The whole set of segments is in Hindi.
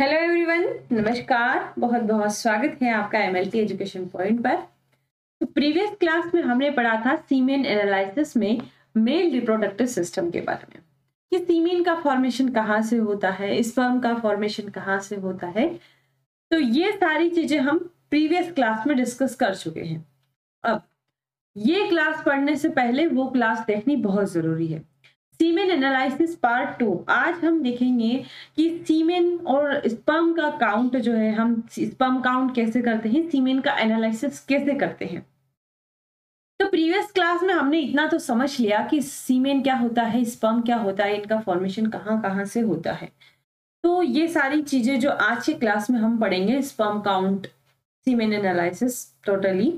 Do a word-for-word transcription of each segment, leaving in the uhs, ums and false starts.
हेलो एवरीवन, नमस्कार। बहुत बहुत स्वागत है आपका एमएलटी एजुकेशन पॉइंट पर। तो प्रीवियस क्लास में हमने पढ़ा था सीमेन एनालिसिस में मेल रिप्रोडक्टिव सिस्टम के बारे में कि सीमेन का फॉर्मेशन कहाँ से होता है, स्पर्म का फॉर्मेशन कहाँ से होता है। तो ये सारी चीजें हम प्रीवियस क्लास में डिस्कस कर चुके हैं। अब ये क्लास पढ़ने से पहले वो क्लास देखनी बहुत जरूरी है, सीमेन एनालिसिस पार्ट टू। आज हम देखेंगे कि सीमेन और स्पर्म का काउंट जो है, हम स्पर्म काउंट कैसे करते हैं, सीमेन का एनालिसिस कैसे करते हैं। तो प्रीवियस क्लास में हमने इतना तो समझ लिया कि सीमेन क्या होता है, स्पर्म क्या होता है, इनका फॉर्मेशन कहाँ कहाँ से होता है। तो ये सारी चीजें जो आज के क्लास में हम पढ़ेंगे, sperm count, semen analysis totally.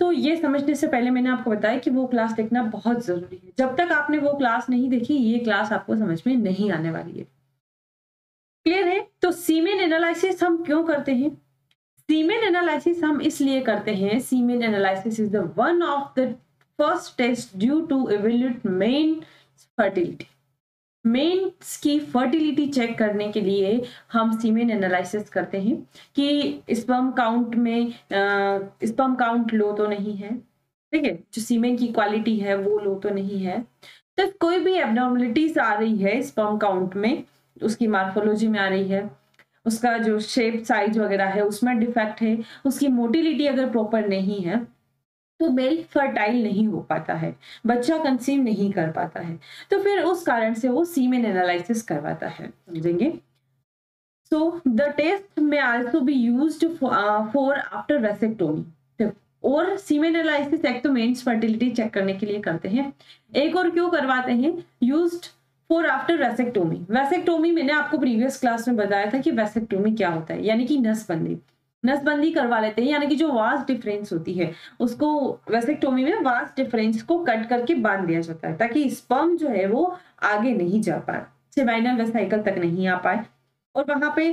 तो ये समझने से पहले मैंने आपको बताया कि वो क्लास देखना बहुत जरूरी है। जब तक आपने वो क्लास नहीं देखी, ये क्लास आपको समझ में नहीं आने वाली है। क्लियर है? तो सीमेन एनालिसिस हम क्यों करते हैं? सीमेन एनालिसिस हम इसलिए करते हैं, semen analysis is the one of the first test due to evaluate men fertility. Men's की फर्टिलिटी चेक करने के लिए हम सीमेन एनालिसिस करते हैं कि स्पर्म काउंट में स्पर्म काउंट लो तो नहीं है, ठीक है, जो सीमेन की क्वालिटी है वो लो तो नहीं है। तो कोई भी एब्नॉर्मलिटीज आ रही है स्पर्म काउंट में, उसकी मॉर्फोलॉजी में आ रही है, उसका जो शेप साइज वगैरह है उसमें डिफेक्ट है, उसकी मोटिलिटी अगर प्रॉपर नहीं है, तो मेल फर्टाइल नहीं हो पाता है, बच्चा कंसीव नहीं कर पाता है। तो फिर उस कारण से वो सीमेन एनालिसिस करवाता है, समझेंगे। So the test may also be used for after vasectomy. और सीमेन एनालिसिस एक तो मेंस फर्टिलिटी चेक करने के लिए करते हैं, एक और क्यों करवाते हैं, used for after vasectomy. Vasectomy मैंने आपको प्रीवियस क्लास में बताया था कि वैसेक्टोमी क्या होता है, यानी कि नसबंदी नसबंदी करवा लेते हैं, यानी कि जो वास डिफरेंस होती है उसको, वैसेक्टोमी में वास डिफरेंस को कट करके बांध दिया जाता है ताकि स्पर्म जो है वो आगे नहीं जा पाए, सेमिनल वेसिकल तक नहीं आ पाए, और वहां पे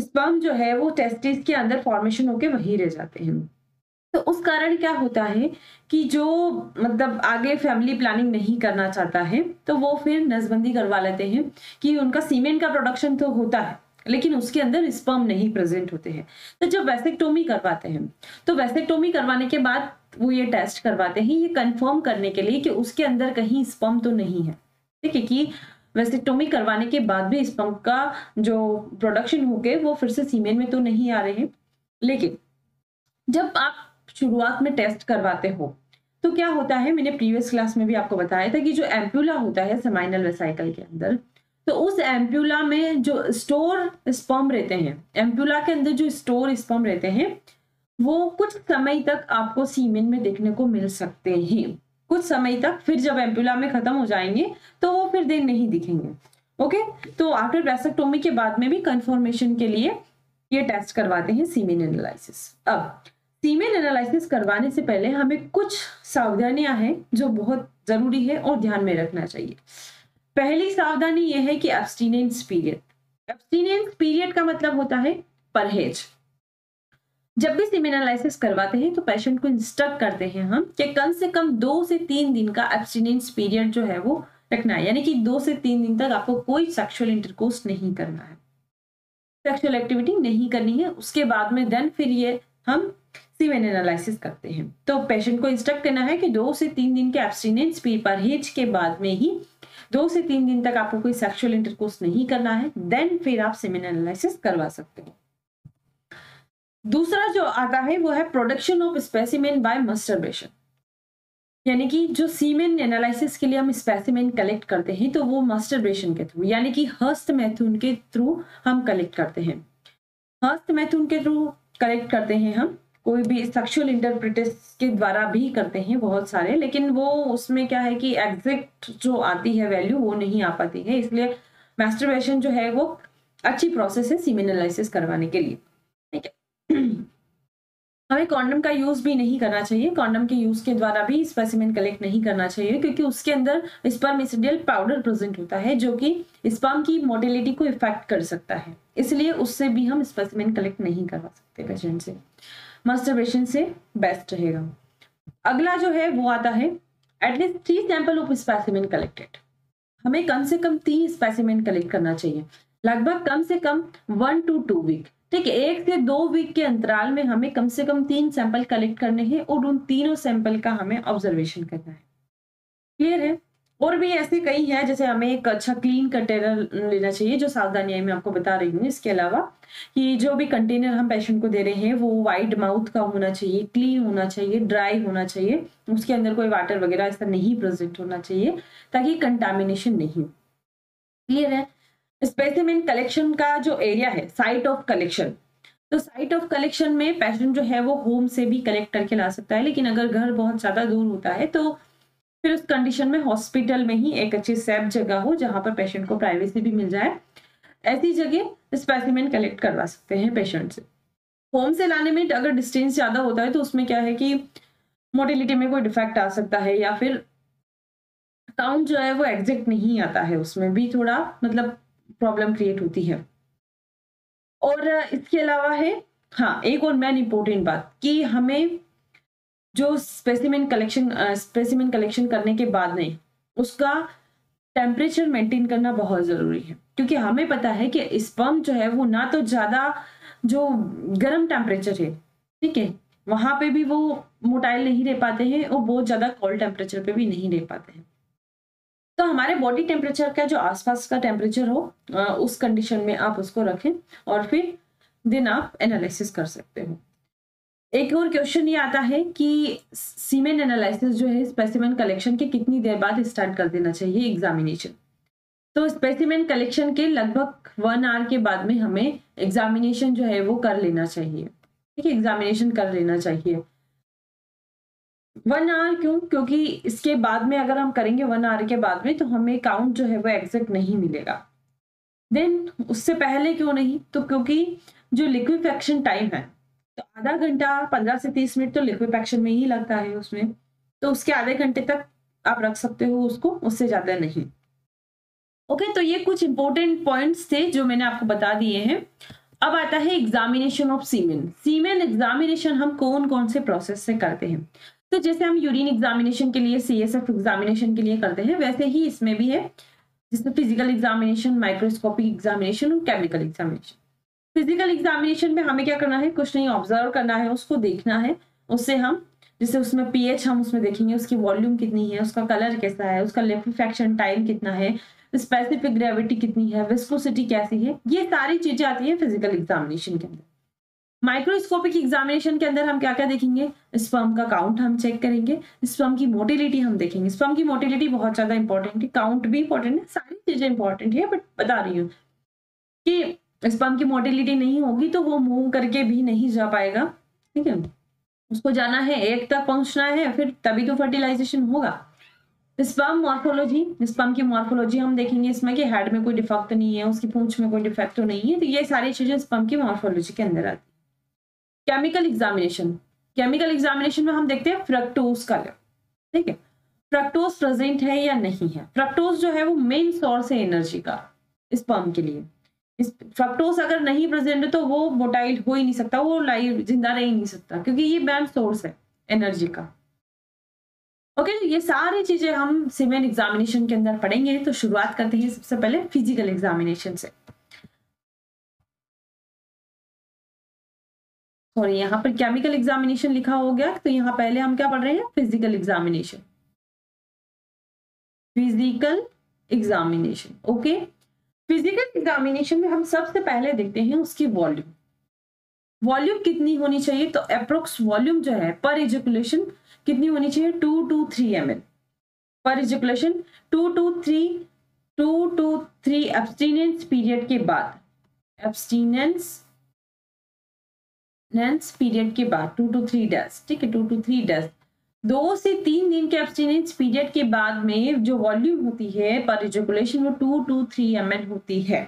स्पर्म जो है वो टेस्टिस के अंदर फॉर्मेशन होके वहीं रह जाते हैं। तो उस कारण क्या होता है कि जो मतलब आगे फैमिली प्लानिंग नहीं करना चाहता है तो वो फिर नसबंदी करवा लेते हैं कि उनका सीमेन का प्रोडक्शन तो होता है लेकिन उसके अंदर स्पर्म नहीं प्रेजेंट होते हैं। तो जब वैसेक्टोमी करवाते हैं तो वैसेक्टोमी करवाने के बाद वो ये टेस्ट करवाते हैं, ये कंफर्म करने के लिए कि उसके अंदर कहीं स्पर्म तो नहीं है, ठीक है, कि वैसेक्टोमी करवाने के बाद भी स्पर्म का जो प्रोडक्शन होके वो फिर से सीमेन में तो नहीं आ रहे हैं। लेकिन जब आप शुरुआत में टेस्ट करवाते हो तो क्या होता है, मैंने प्रीवियस क्लास में भी आपको बताया था कि जो एम्प्यूला होता है सेमिनल वेसिकल के अंदर, तो उस एम्प्यूला में जो स्टोर स्पर्म रहते हैं, एम्प्यूला के अंदर जो स्टोर स्पर्म रहते हैं वो कुछ समय तक आपको सीमेन में देखने को मिल सकते हैं, कुछ समय तक। फिर जब एम्प्यूला में खत्म हो जाएंगे तो वो फिर देख नहीं दिखेंगे। ओके, तो आफ्टर वैसेक्टोमी के बाद में भी कंफर्मेशन के लिए ये टेस्ट करवाते हैं, सीमेन एनालिसिस। अब सीमेन एनालिसिस करवाने से पहले हमें कुछ सावधानियां हैं जो बहुत जरूरी है और ध्यान में रखना चाहिए। पहली सावधानी यह है कि एब्सटिनेंस पीरियड, एब्सटिनेंस पीरियड का मतलब होता है परहेज। जब भी सीमेन एनालिसिस करवाते हैं तो पेशेंट को इंस्ट्रक्ट करते हैं हम कि कम से कम दो से तीन दिन का एब्सटिनेंस पीरियड जो है वो रखना है, यानी कि दो से तीन दिन तक आपको कोई सेक्सुअल इंटरकोर्स नहीं करना है, सेक्सुअल एक्टिविटी नहीं करनी है। उसके बाद में देन फिर ये हम सीमेन एनालिसिस करते हैं। तो पेशेंट को इंस्ट्रक्ट करना है कि दो से तीन दिन के एब्सटिनेंस परहेज के बाद में ही दो से तीन दिन तक आपको कोई सेक्सुअल इंटरकोर्स नहीं करना है, देन फिर आप सीमेन एनालिसिस करवा सकते हो। दूसरा जो आता है वो है production of specimen by masturbation, यानी कि जो सीमेन एनालिसिस के लिए हम स्पेसिमेन कलेक्ट करते हैं तो वो मस्टरबेशन के थ्रू, यानी कि हस्त मैथुन के थ्रू हम कलेक्ट करते हैं। हस्त मैथुन के थ्रू कलेक्ट करते हैं हम, कोई भी सेक्सुअल इंटरप्रिटेस के द्वारा भी करते हैं बहुत सारे, लेकिन वो उसमें क्या है कि एग्जैक्ट जो आती है वैल्यू वो नहीं आ पाती है, इसलिए मैस्टरबेशन जो है वो अच्छी प्रोसेस है सीमेन एनालिसिस करवाने के लिए, ठीक है। हमें कॉन्डम का यूज भी नहीं करना चाहिए, कॉन्डम के यूज के द्वारा भी स्पेसिमेन कलेक्ट नहीं करना चाहिए क्योंकि उसके अंदर स्पर्मिसिडियल पाउडर प्रेजेंट होता है जो कि स्पर्म की मोटिलिटी को इफेक्ट कर सकता है, इसलिए उससे भी हम स्पेसिमेन कलेक्ट नहीं करवा सकते पेशेंट से। मस्टरबेशन से बेस्ट रहेगा। अगला जो है वो आता है at least three sample of specimen collected, हमें कम से कम तीन स्पेसिमेन कलेक्ट करना चाहिए। लगभग कम से कम वन टू टू वीक, ठीक है, एक से दो वीक के अंतराल में हमें कम से कम तीन सैंपल कलेक्ट करने हैं और उन तीनों सैंपल का हमें ऑब्जर्वेशन करना है। क्लियर है? और भी ऐसे कई हैं, जैसे हमें एक अच्छा क्लीन कंटेनर लेना चाहिए, जो सावधानियां मैं आपको बता रही हूँ। इसके अलावा कि जो भी कंटेनर हम पेशेंट को दे रहे हैं वो वाइड माउथ का होना चाहिए, क्लीन होना चाहिए, ड्राई होना चाहिए, उसके अंदर कोई वाटर वगैरह ऐसा नहीं प्रेजेंट होना चाहिए ताकि कंटामिनेशन नहीं हो। क्लियर है? स्पेसिमेन कलेक्शन का जो एरिया है, साइट ऑफ कलेक्शन, तो साइट ऑफ कलेक्शन में पेशेंट जो है वो होम से भी कलेक्ट करके ला सकता है, लेकिन अगर घर बहुत ज्यादा दूर होता है तो फिर उस कंडीशन में हॉस्पिटल में ही एक अच्छी सेफ जगह हो जहां पर पेशेंट को प्राइवेसी भी मिल जाए, ऐसी जगह स्पेसिमेन कलेक्ट करवा सकते हैं पेशेंट से। होम से लाने में अगर डिस्टेंस ज़्यादा होता है तो उसमें क्या है कि मोटिलिटी में कोई डिफेक्ट आ सकता है या फिर काउंट जो है वो एग्जैक्ट नहीं आता है, उसमें भी थोड़ा मतलब प्रॉब्लम क्रिएट होती है। और इसके अलावा है, हाँ, एक और मेन इम्पोर्टेंट बात कि हमें जो स्पेसिमेन कलेक्शन स्पेसिमेन कलेक्शन करने के बाद नहीं उसका टेम्परेचर मेंटेन करना बहुत ज़रूरी है, क्योंकि हमें पता है कि स्पर्म जो है वो ना तो ज़्यादा जो गर्म टेम्परेचर है, ठीक है, वहाँ पे भी वो मोटाइल नहीं रह पाते हैं और बहुत ज़्यादा कोल्ड टेम्परेचर पे भी नहीं रह पाते हैं। तो हमारे बॉडी टेम्परेचर का जो आसपास का टेम्परेचर हो उस कंडीशन में आप उसको रखें और फिर दिन आप एनालिसिस कर सकते हो। एक और क्वेश्चन ये आता है कि सीमेन एनालिसिस जो है स्पेसिमेन कलेक्शन के कितनी देर बाद स्टार्ट कर देना चाहिए एग्जामिनेशन? तो स्पेसिमेन कलेक्शन के लगभग वन आवर के बाद में हमें एग्जामिनेशन जो है वो कर लेना चाहिए, ठीक है, एग्जामिनेशन कर लेना चाहिए। वन आवर क्यों? क्योंकि इसके बाद में अगर हम करेंगे वन आवर के बाद में तो हमें काउंट जो है वो एग्जैक्ट नहीं मिलेगा। देन उससे पहले क्यों नहीं, तो क्योंकि जो लिक्विफेक्शन टाइम है तो आधा घंटा पंद्रह से तीस मिनट तो लिक्विफेक्शन में ही लगता है उसमें, तो उसके आधे घंटे तक आप रख सकते हो उसको, उससे ज़्यादा नहीं। ओके, तो ये कुछ इंपॉर्टेंट पॉइंट्स थे जो मैंने आपको बता दिए हैं। अब आता है examination of semen. Semen examination हम कौन कौन से प्रोसेस से करते हैं? तो जैसे हम यूरिन एग्जामिनेशन के लिए, सी एस एफ एग्जामिनेशन के लिए करते हैं, वैसे ही इसमें भी है, जिसमें फिजिकल एग्जामिनेशन, माइक्रोस्कोपिक एग्जामिनेशन और केमिकल एग्जामिनेशन। फिजिकल एग्जामिनेशन में हमें क्या करना है, कुछ नहीं, ऑब्जर्व करना है, उसको देखना है, उससे हम जैसे उसमें पीएच हम उसमें देखेंगे, उसकी वॉल्यूम कितनी है, उसका कलर कैसा है, उसका लिक्विफेक्शन टाइम कितना है, स्पेसिफिक ग्रेविटी कितनी है, विस्कोसिटी कैसी है, ये सारी चीजें आती है फिजिकल एग्जामिनेशन के अंदर। माइक्रोस्कोपिक एग्जामिनेशन के अंदर हम क्या क्या देखेंगे, स्पर्म का काउंट हम चेक करेंगे, स्पर्म की मोटिलिटी हम देखेंगे। स्पर्म की मोटिलिटी बहुत ज्यादा इंपॉर्टेंट है, काउंट भी इंपॉर्टेंट है, सारी चीजें इंपॉर्टेंट है, बट बता रही हूँ कि स्पर्म की मोटिलिटी नहीं होगी तो वो मूव करके भी नहीं जा पाएगा, ठीक है, उसको जाना है, एक तक पहुंचना है, फिर तभी तो फर्टिलाइजेशन होगा। स्पर्म मॉर्फोलॉजी, स्पर्म की मॉर्फोलॉजी हम देखेंगे इसमें कि हेड में कोई डिफेक्ट नहीं है, उसकी पूंछ में कोई डिफेक्ट तो नहीं है, तो ये सारी चीजें स्पर्म की मॉर्फोलॉजी के अंदर आती है। केमिकल एग्जामिनेशन, केमिकल एग्जामिनेशन में हम देखते हैं फ्रक्टोज का लेवल, ठीक है, फ्रक्टोज प्रेजेंट है या नहीं है। फ्रक्टोज जो है वो मेन सोर्स है एनर्जी का स्पर्म के लिए। फ्रक्टोज अगर नहीं प्रेजेंट है तो वो मोटाइल हो ही नहीं सकता, वो लाइव जिंदा रह ही नहीं सकता, क्योंकि ये मेन सोर्स है एनर्जी का। ओके, तो ये सारी चीजें हम सीमेन एग्जामिनेशन के अंदर पढ़ेंगे। तो शुरुआत करते हैं सबसे पहले फिजिकल एग्जामिनेशन से। और यहाँ पर केमिकल एग्जामिनेशन लिखा हो गया, तो यहाँ पहले हम क्या पढ़ रहे हैं, physical examination. Physical examination, okay, physical examination में हम सबसे पहले देखते हैं उसकी वॉल्यूम। वॉल्यूम कितनी होनी चाहिए, तो अप्रोक्स वॉल्यूम जो है पर एजुकुलेशन कितनी होनी चाहिए, two to three m l पर ejaculation. Two to three two to three abstinence period के बाद, एब्सटीनेंस पीरियड के बाद टू टू थ्री डेज, ठीक है, टू टू थ्री डेज, दो से तीन दिन के एब्सटीनेंस पीरियड के बाद में जो वॉल्यूम होती है पर एजुकुलेशन वो two to three m l होती है,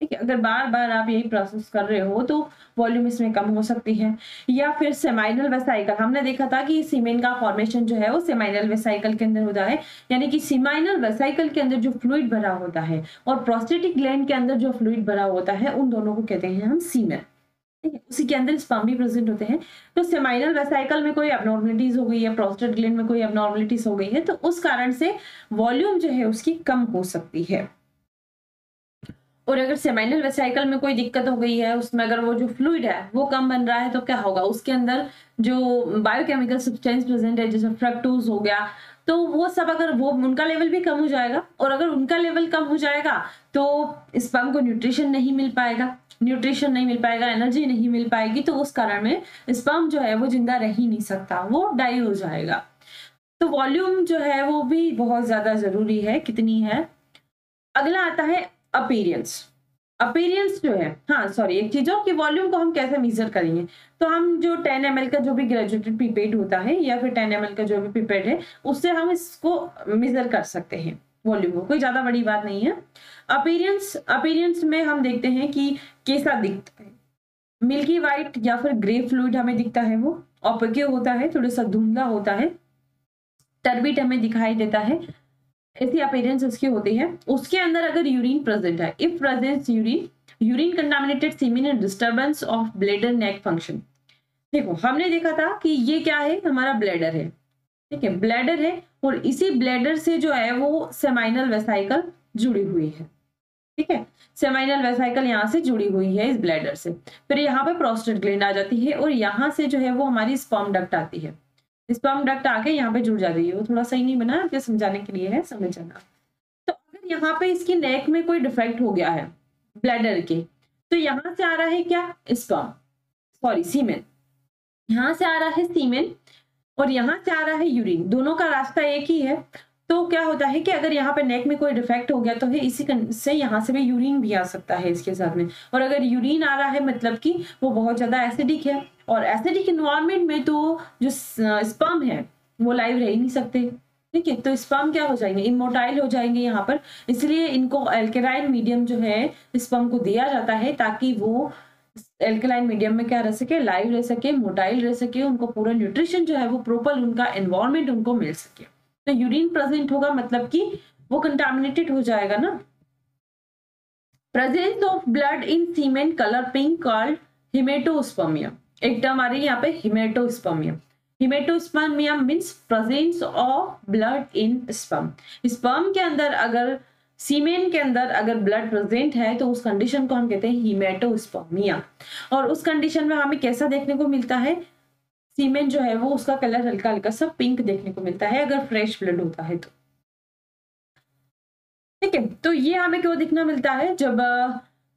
ठीक है। अगर बार बार आप यही प्रोसेस कर रहे हो तो वॉल्यूम इसमें कम हो सकती है। या फिर सेमिनल वेसाइकल, हमने देखा था कि सीमेन का फॉर्मेशन जो है वो सेमिनल वेसाइकल के अंदर होता है, यानी कि सेमिनल वेसाइकल के अंदर जो फ्लूइड भरा होता है और प्रोस्टेटिक ग्लैंड के अंदर जो फ्लूइड भरा होता है उन दोनों को कहते हैं हम सीमेन, ठीक है, उसी के अंदर स्पर्म भी प्रेजेंट होते हैं। तो सेमिनल वेसाइकल में कोई एबनॉर्मलिटीज हो गई है, प्रोस्टेट ग्लैंड में कोई एबनॉर्मलिटीज हो गई है, तो उस कारण से वॉल्यूम जो है उसकी कम हो सकती है। और अगर सेमिनल वेसिकल में कोई दिक्कत हो गई है, उसमें अगर वो जो फ्लूइड है वो कम बन रहा है तो क्या होगा, उसके अंदर जो बायोकेमिकल सब्सटेंस प्रेजेंट है जैसे फ्रक्टोज हो गया, तो वो सब अगर वो उनका लेवल भी कम हो जाएगा, और अगर उनका लेवल कम हो जाएगा तो स्पर्म को न्यूट्रिशन नहीं मिल पाएगा, न्यूट्रिशन नहीं मिल पाएगा, एनर्जी नहीं मिल पाएगी, तो उस कारण में स्पर्म जो है वो जिंदा रह ही नहीं सकता, वो डाई हो जाएगा। तो वॉल्यूम जो है वो भी बहुत ज्यादा जरूरी है, कितनी है। अगला आता है अपीयरेंस। अपीयरेंस जो है, हाँ सॉरी एक चीज और, कि वॉल्यूम को हम कैसे मेजर करेंगे, तो हम जो टेन एम एल का जो भी ग्रेजुएटेड पिपेट होता है या फिर टेन एम एल का जो भी पिपेट है, उससे हम इसको मेजर कर सकते हैं वॉल्यूम को, कोई ज्यादा बड़ी बात नहीं है। अपीयरेंस, अपीयरेंस में हम देखते हैं कि कैसा दिखता है, मिल्की वाइट या फिर ग्रे फ्लूइड हमें दिखता है, वो ऑपेक होता है, थोड़ा सा धुंधला होता है, टर्बिट हमें दिखाई देता है, ऐसी अपीयरेंस इसकी होती है। उसके अंदर अगर यूरिन प्रेजेंट है, if presence urine, urine contaminated semen and disturbance of bladder neck function. देखो हमने देखा था कि ये क्या है, हमारा ब्लैडर है, ठीक है, ब्लैडर है, और इसी ब्लैडर से जो है वो सेमिनल वेसिकल जुड़ी हुई है, ठीक है, सेमिनल वेसिकल यहाँ से जुड़ी हुई है इस ब्लैडर से। फिर यहाँ पर प्रोस्टेट ग्लैंड आ जाती है और यहाँ से जो है वो हमारी स्पर्म डक्ट आती है, स्पर्म डक्ट आके यहाँ पे जुड़ जा रही है। वो थोड़ा सही नहीं बना, आपके समझाने के लिए है, समझ जाना। तो अगर यहाँ पे इसकी नेक में कोई डिफेक्ट हो गया है ब्लैडर के, तो यहाँ से आ रहा है क्या, स्पर्म, सॉरी सीमेन, यहाँ से आ रहा है सीमेन और यहाँ से आ रहा है यूरिन, दोनों का रास्ता एक ही है। तो क्या होता है कि अगर यहाँ पे नेक में कोई डिफेक्ट हो गया तो है, इसी से यहाँ से भी यूरिन भी आ सकता है इसके साथ में, और अगर यूरिन आ रहा है मतलब कि वो बहुत ज़्यादा एसिडिक है, और एसिडिक इन्वायरमेंट में तो जो स्पर्म है वो लाइव रह ही नहीं सकते, ठीक है, तो स्पर्म क्या हो जाएंगे, इमोटाइल हो जाएंगे यहाँ पर, इसलिए इनको एल्केलाइन मीडियम जो है स्पर्म को दिया जाता है, ताकि वो एल्केलाइन मीडियम में क्या रह सके, लाइव रह सके, मोटाइल रह सके, उनको पूरा न्यूट्रिशन जो है वो प्रॉपर उनका एनवायरमेंट उनको मिल सके। तो यूरिन प्रेजेंट होगा मतलब कि वो कंटामिनेटेड हो जाएगा ना। Presence of blood in semen colour pink called haematospermia, एक टर्म आ रही है यहाँ पे haematospermia. Haematospermia means presence of blood in sperm, sperm के अंदर अगर सीमेन के अंदर अगर ब्लड प्रेजेंट है तो उस कंडीशन को हम कहते हैं हीमेटोस्पर्मिया। और उस कंडीशन में हमें कैसा देखने को मिलता है, सीमेन जो है वो उसका कलर हल्का हल्का सा पिंक देखने को मिलता है अगर फ्रेश ब्लड होता है तो, ठीक है। तो ये हमें क्यों दिखना मिलता है, जब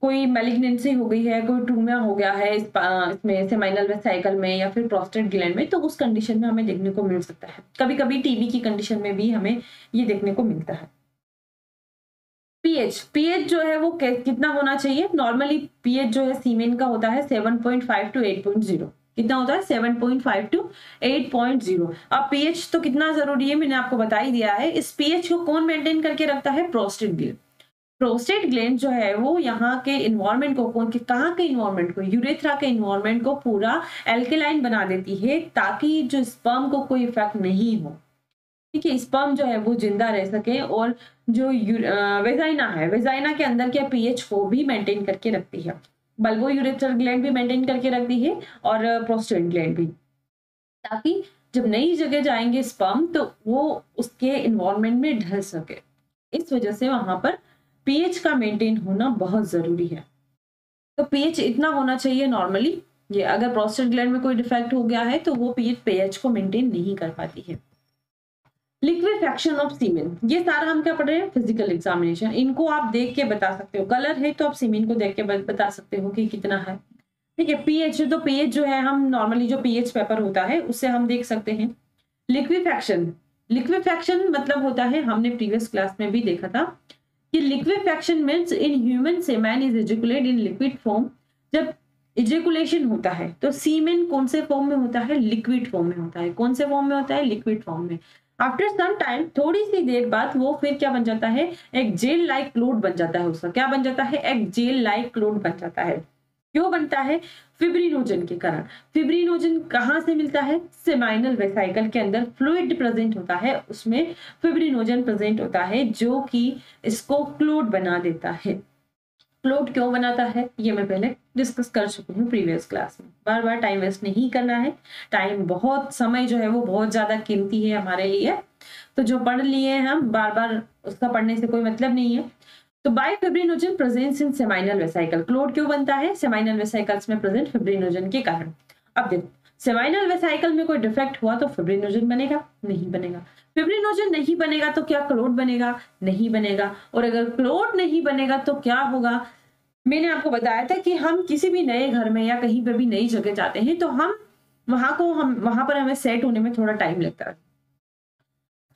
कोई मैलिग्नेंसी हो गई है, कोई ट्यूमर हो गया है इसमें सेमिनल वेसिकल में या फिर प्रोस्टेट ग्लैंड में, तो उस कंडीशन में हमें देखने को मिल सकता है। कभी कभी टीबी की कंडीशन में भी हमें ये देखने को मिलता है। पीएच, पीएच जो है वो कितना होना चाहिए, नॉर्मली पीएच जो है सीमेन का होता है seven point five to eight point zero, कितना होता है seven point five to eight point zero. अब पीएच तो कितना जरूरी है मैंने आपको बता ही दिया है। इस पीएच को कौन मेंटेन करके रखता है, प्रोस्टेट ग्लैंड। प्रोस्टेट ग्लैंड जो है वो यहाँ के इन्वायरमेंट को, कौन के, कहाँ के इन्वायरमेंट को, यूरेथ्रा के इन्वायरमेंट को पूरा एल्केलाइन बना देती है, ताकि जो स्पर्म को कोई इफेक्ट नहीं हो, ठीक है, स्पर्म जो है वो जिंदा रह सके। और जो वेजाइना है, वेजाइना के अंदर के पीएच को भी मेंटेन करके रखती है, बल्बो यूरेथ्रल ग्लैंड भी मेंटेन करके रखती है और प्रोस्टेट ग्लैंड भी, ताकि जब नई जगह जाएंगे स्पर्म तो वो उसके इन्वायरमेंट में ढल सके। इस वजह से वहां पर पीएच का मेंटेन होना बहुत जरूरी है। तो पीएच इतना होना चाहिए नॉर्मली, ये अगर प्रोस्टेट ग्लैंड में कोई डिफेक्ट हो गया है तो वो पीएच पीएच को मेंटेन नहीं कर पाती है। लिक्विफैक्शन ऑफ सीमेन, ये सारा हम क्या पढ़ रहे हैं, फिजिकल एग्जामिनेशन, इनको आप देख के बता सकते हो, कलर है तो आप सीमेन को देख के बता सकते हो कि कितना है, ठीक है। पीएच, तो पीएच जो है हम नॉर्मली जो पीएच पेपर होता है उससे हम देख सकते हैं। लिक्विफैक्शन, लिक्विफैक्शन मतलब होता है, हमने प्रीवियस क्लास में भी देखा था कि liquefaction means in human semen is ejaculate in liquid form. जब इजेकुलेशन होता है तो सीमेन कौन से फॉर्म में होता है, लिक्विड फॉर्म में होता है, कौन से फॉर्म में होता है, लिक्विड फॉर्म में। आफ्टर सम टाइम, थोड़ी सी देर बाद वो फिर क्या बन जाता है, एक जेल लाइक फ्लूइड बन जाता है, उसका क्या बन जाता है, एक जेल लाइक फ्लूइड बन जाता है। क्यों बनता है, फिब्रिनोजन के कारण। फिब्रिनोजन कहाँ से मिलता है, सेमिनल वेसिकल के अंदर फ्लूइड प्रेजेंट होता है, उसमें फिब्रिनोजन प्रेजेंट होता है जो कि इसको क्लोट बना देता है। क्लोट क्यों बनाता है ये मैं पहले डिस्कस कर चुकी हूँ प्रीवियस क्लास में, बार बार टाइम वेस्ट नहीं करना है, टाइम बहुत, समय जो है वो बहुत ज़्यादा कीमती है हमारे लिए, तो जो पढ़ लिए हैं हम बार बार उसका पढ़ने से कोई मतलब नहीं है। तो by fibrinogen presence in seminal vesicle, clot क्यों बनता है? सेमिनल वेसिकल्स में प्रेजेंट फिब्रिनोजन के कारण। अब देखो सेमिनल वेसिकल में कोई डिफेक्ट हुआ तो फिब्रिनोजन बनेगा? नहीं बनेगा। फिब्रिनोजन नहीं बनेगा तो क्या क्लोट बनेगा? नहीं बनेगा। और अगर क्लोट नहीं बनेगा तो क्या होगा? मैंने आपको बताया था कि हम किसी भी नए घर में या कहीं पर भी नई जगह जाते हैं तो हम वहां को हम वहां पर हमें सेट होने में थोड़ा टाइम लगता है,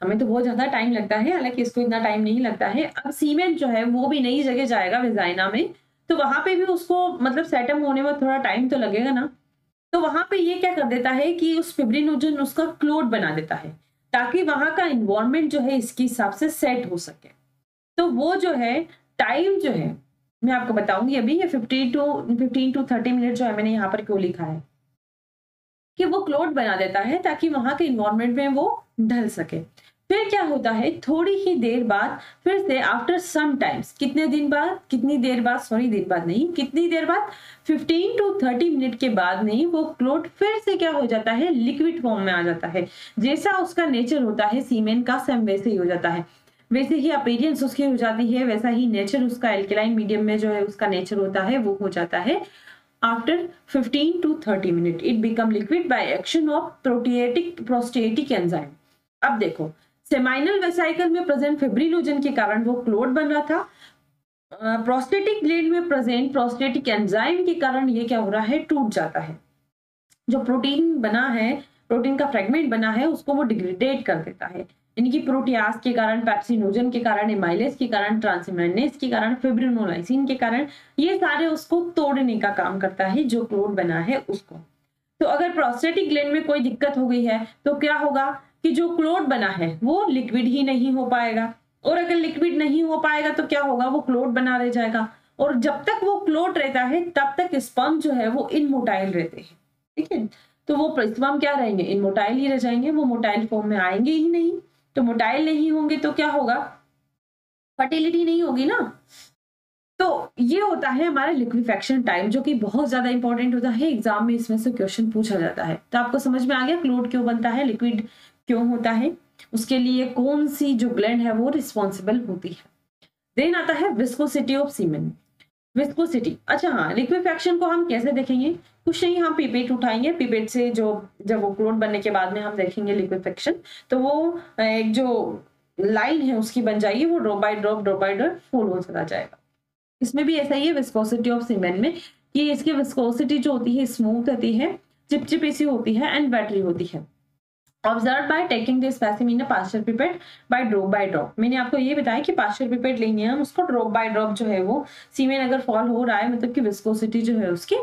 हमें तो बहुत ज्यादा टाइम लगता है, हालांकि इसको इतना टाइम नहीं लगता है। अब सीमेंट जो है वो भी नई जगह जाएगा वेजाइना में, तो वहां पे भी उसको मतलब सेटअप होने में थोड़ा टाइम तो लगेगा ना, तो वहां पे ये क्या कर देता है कि उस फिब्रिनोजन उसका क्लोट बना देता है ताकि वहां का इन्वायरमेंट जो है इसके हिसाब से सेट हो सके। तो वो जो है टाइम जो है मैं आपको बताऊंगी अभी, ये fifteen to fifteen to thirty minute जो है मैंने यहाँ पर क्यों लिखा है कि वो क्लोट बना देता है ताकि वहां के इन्वायरमेंट में वो ढल सके। फिर क्या होता है, थोड़ी ही देर बाद फिर से आफ्टर सम टाइम्स, कितने दिन बाद, कितनी देर बाद, सॉरी दिन बाद नहीं, कितनी देर बाद, फिफ्टीन टू थर्टी मिनट के बाद नहीं, वो क्लोट फिर से क्या हो जाता है, लिक्विड फॉर्म में आ जाता है। जैसा उसका नेचर होता है सीमेन का, सेम वैसे ही हो जाता है, वैसे ही अपीयरेंस उसकी हो जाती है, वैसा ही नेचर उसका एल्कलाइन मीडियम में जो है उसका नेचर होता है वो हो जाता है। After fifteen to thirty minute it become liquid by action of proteolytic prostatic enzyme. अब देखो सेमिनल वेसिकल में प्रेजेंट फिब्रिनोजन के कारण वो क्लोट बन रहा था, प्रोस्टेटिक ग्लैंड में प्रेजेंट प्रोस्टेटिक एंजाइम के कारण ये क्या हो रहा है, टूट जाता है। जो प्रोटीन बना है, प्रोटीन का फ्रेगमेंट बना है, उसको वो डिग्रेडेट कर देता है, यानी कि प्रोटीआस के कारण, पैप्सिनोजन के कारण, एमाइलेज के कारण, ट्रांसमेम्ब्रेनेस के कारण, फिब्रिनोलाइसिन के कारण, ये सारे उसको तोड़ने का काम करता है जो क्लोट बना है उसको। तो अगर प्रोस्टेटिक ग्लैंड में कोई दिक्कत हो गई है तो क्या होगा कि जो क्लोट बना है वो लिक्विड ही नहीं हो पाएगा, और अगर लिक्विड नहीं हो पाएगा तो क्या होगा, वो क्लोट बना रह जाएगा, और जब तक वो क्लोट रहता है तब तक स्पर्म जो है वो इनमोटाइल रहते हैं, ठीक है। तो वो स्पर्म क्या रहेंगे, इनमोटाइल ही रह जाएंगे, वो मोटाइल फॉर्म में आएंगे ही नहीं। तो मोटाइल नहीं होंगे तो क्या होगा, फर्टिलिटी नहीं होगी ना। तो ये होता है हमारा लिक्विफेक्शन टाइम जो कि बहुत ज्यादा इंपॉर्टेंट होता है, एग्जाम में इसमें से क्वेश्चन पूछा जाता है। तो आपको समझ में आ गया क्लोट क्यों बनता है, लिक्विड क्यों होता है, उसके लिए कौन सी जो ग्लैंड है वो रिस्पॉन्सिबल होती है। देन आता है विस्कोसिटी ऑफ सीमेन, विस्कोसिटी। अच्छा हाँ, लिक्विफेक्शन को हम कैसे देखेंगे, कुछ नहीं, हम पिपेट उठाएंगे, पिपेट से जो जब वो क्लोट बनने के बाद में हम देखेंगे लिक्विफेक्शन, तो वो एक जो लाइन है उसकी बन जाएगी, वो drop by drop drop by drop flow हो चला जाएगा। इसमें भी ऐसा ही है विस्कोसिटी ऑफ सीमेन में कि इसकी विस्कोसिटी जो होती है स्मूथ होती है, चिपचिपी सी होती है एंड बैटरी होती है। Observed by taking the specimen in a partial pipette by drop by drop। मैंने आपको ये बताया कि partial pipette लेंगे हम, उसको drop by drop जो है वो सीमेन अगर फॉल हो रहा है मतलब कि विस्कोसिटी जो है उसकी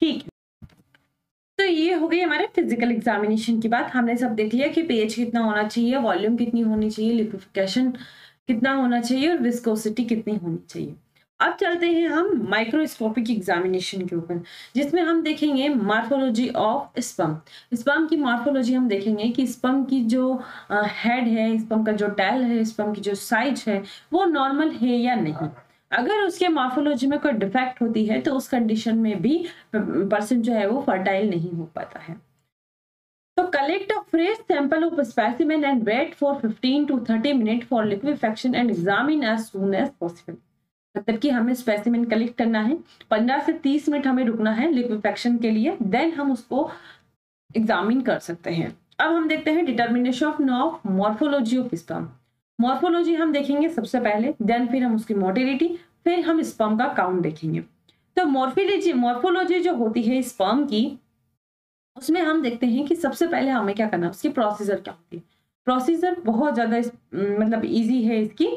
ठीक है। तो ये हो गई हमारे फिजिकल एग्जामिनेशन की बात, हमने सब देख लिया कि पीएच कितना होना चाहिए, वॉल्यूम कितनी होनी चाहिए, लिक्विफिकेशन कितना होना चाहिए और विस्कोसिटी कितनी होनी चाहिए। अब चलते हैं हम माइक्रोस्कोपिक एग्जामिनेशन के ऊपर, जिसमें हम देखेंगे मार्फोलॉजी ऑफ स्पर्म। स्पर्म की मार्फोलॉजी हम देखेंगे कि स्पर्म की जो हेड है, स्पर्म का जो टेल है, स्पर्म की जो साइज है वो नॉर्मल है या नहीं। अगर उसके मार्फोलॉजी में कोई डिफेक्ट होती है तो उस कंडीशन में भी पर्सन जो है वो फर्टाइल नहीं हो पाता है। तो collect a fresh sample of specimen and wait for fifteen to thirty minute for liquefaction and examine as soon as possible. मतलब कि हमें स्पेसिमेन कलेक्ट करना है, पंद्रह से तीस मिनट हमें रुकना है लिक्विफेक्शन के लिए, देन हम उसको एग्जामिन कर सकते हैं। अब हम देखते हैं determination of morphology of sperm. Morphology हम देखेंगे सबसे पहले, देन फिर हम उसकी मोटिलिटी, फिर हम स्पर्म का काउंट देखेंगे। तो मॉर्फोलॉजी मॉर्फोलॉजी जो होती है स्पर्म की, उसमें हम देखते हैं कि सबसे पहले हमें क्या करना है, उसकी प्रोसीजर क्या होती है। प्रोसीजर बहुत ज्यादा मतलब ईजी है इसकी,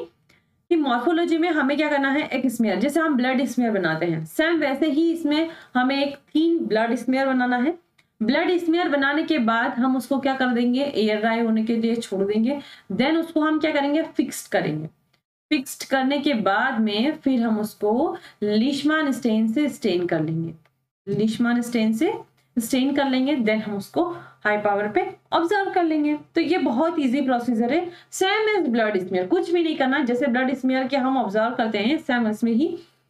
मॉर्फोलॉजी में हमें क्या करना है, एक स्मीयर, जैसे हम ब्लड स्मीयर बनाते हैं सेम वैसे ही इसमें हमें एक थीन ब्लड स्मीयर बनाना है। ब्लड स्मीयर बनाने के बाद हम उसको क्या कर देंगे, एयर ड्राई होने के लिए छोड़ देंगे, देन उसको हम क्या करेंगे, फिक्स्ड करेंगे। फिक्स्ड करने के बाद में फिर हम उसको लीशमान स्टेन से स्टेन कर लेंगे, लीशमान स्टेन से स्टेन कर लेंगे, देन हम उसको हाई पावर पे ऑब्जर्व कर लेंगे। तो ये बहुत इजी प्रोसीजर है, सेम एज ब्लड स्मीयर, कुछ भी नहीं करना। जैसे ब्लड स्मीयर के हम ऑब्जर्व करते हैं सेम इसमें ही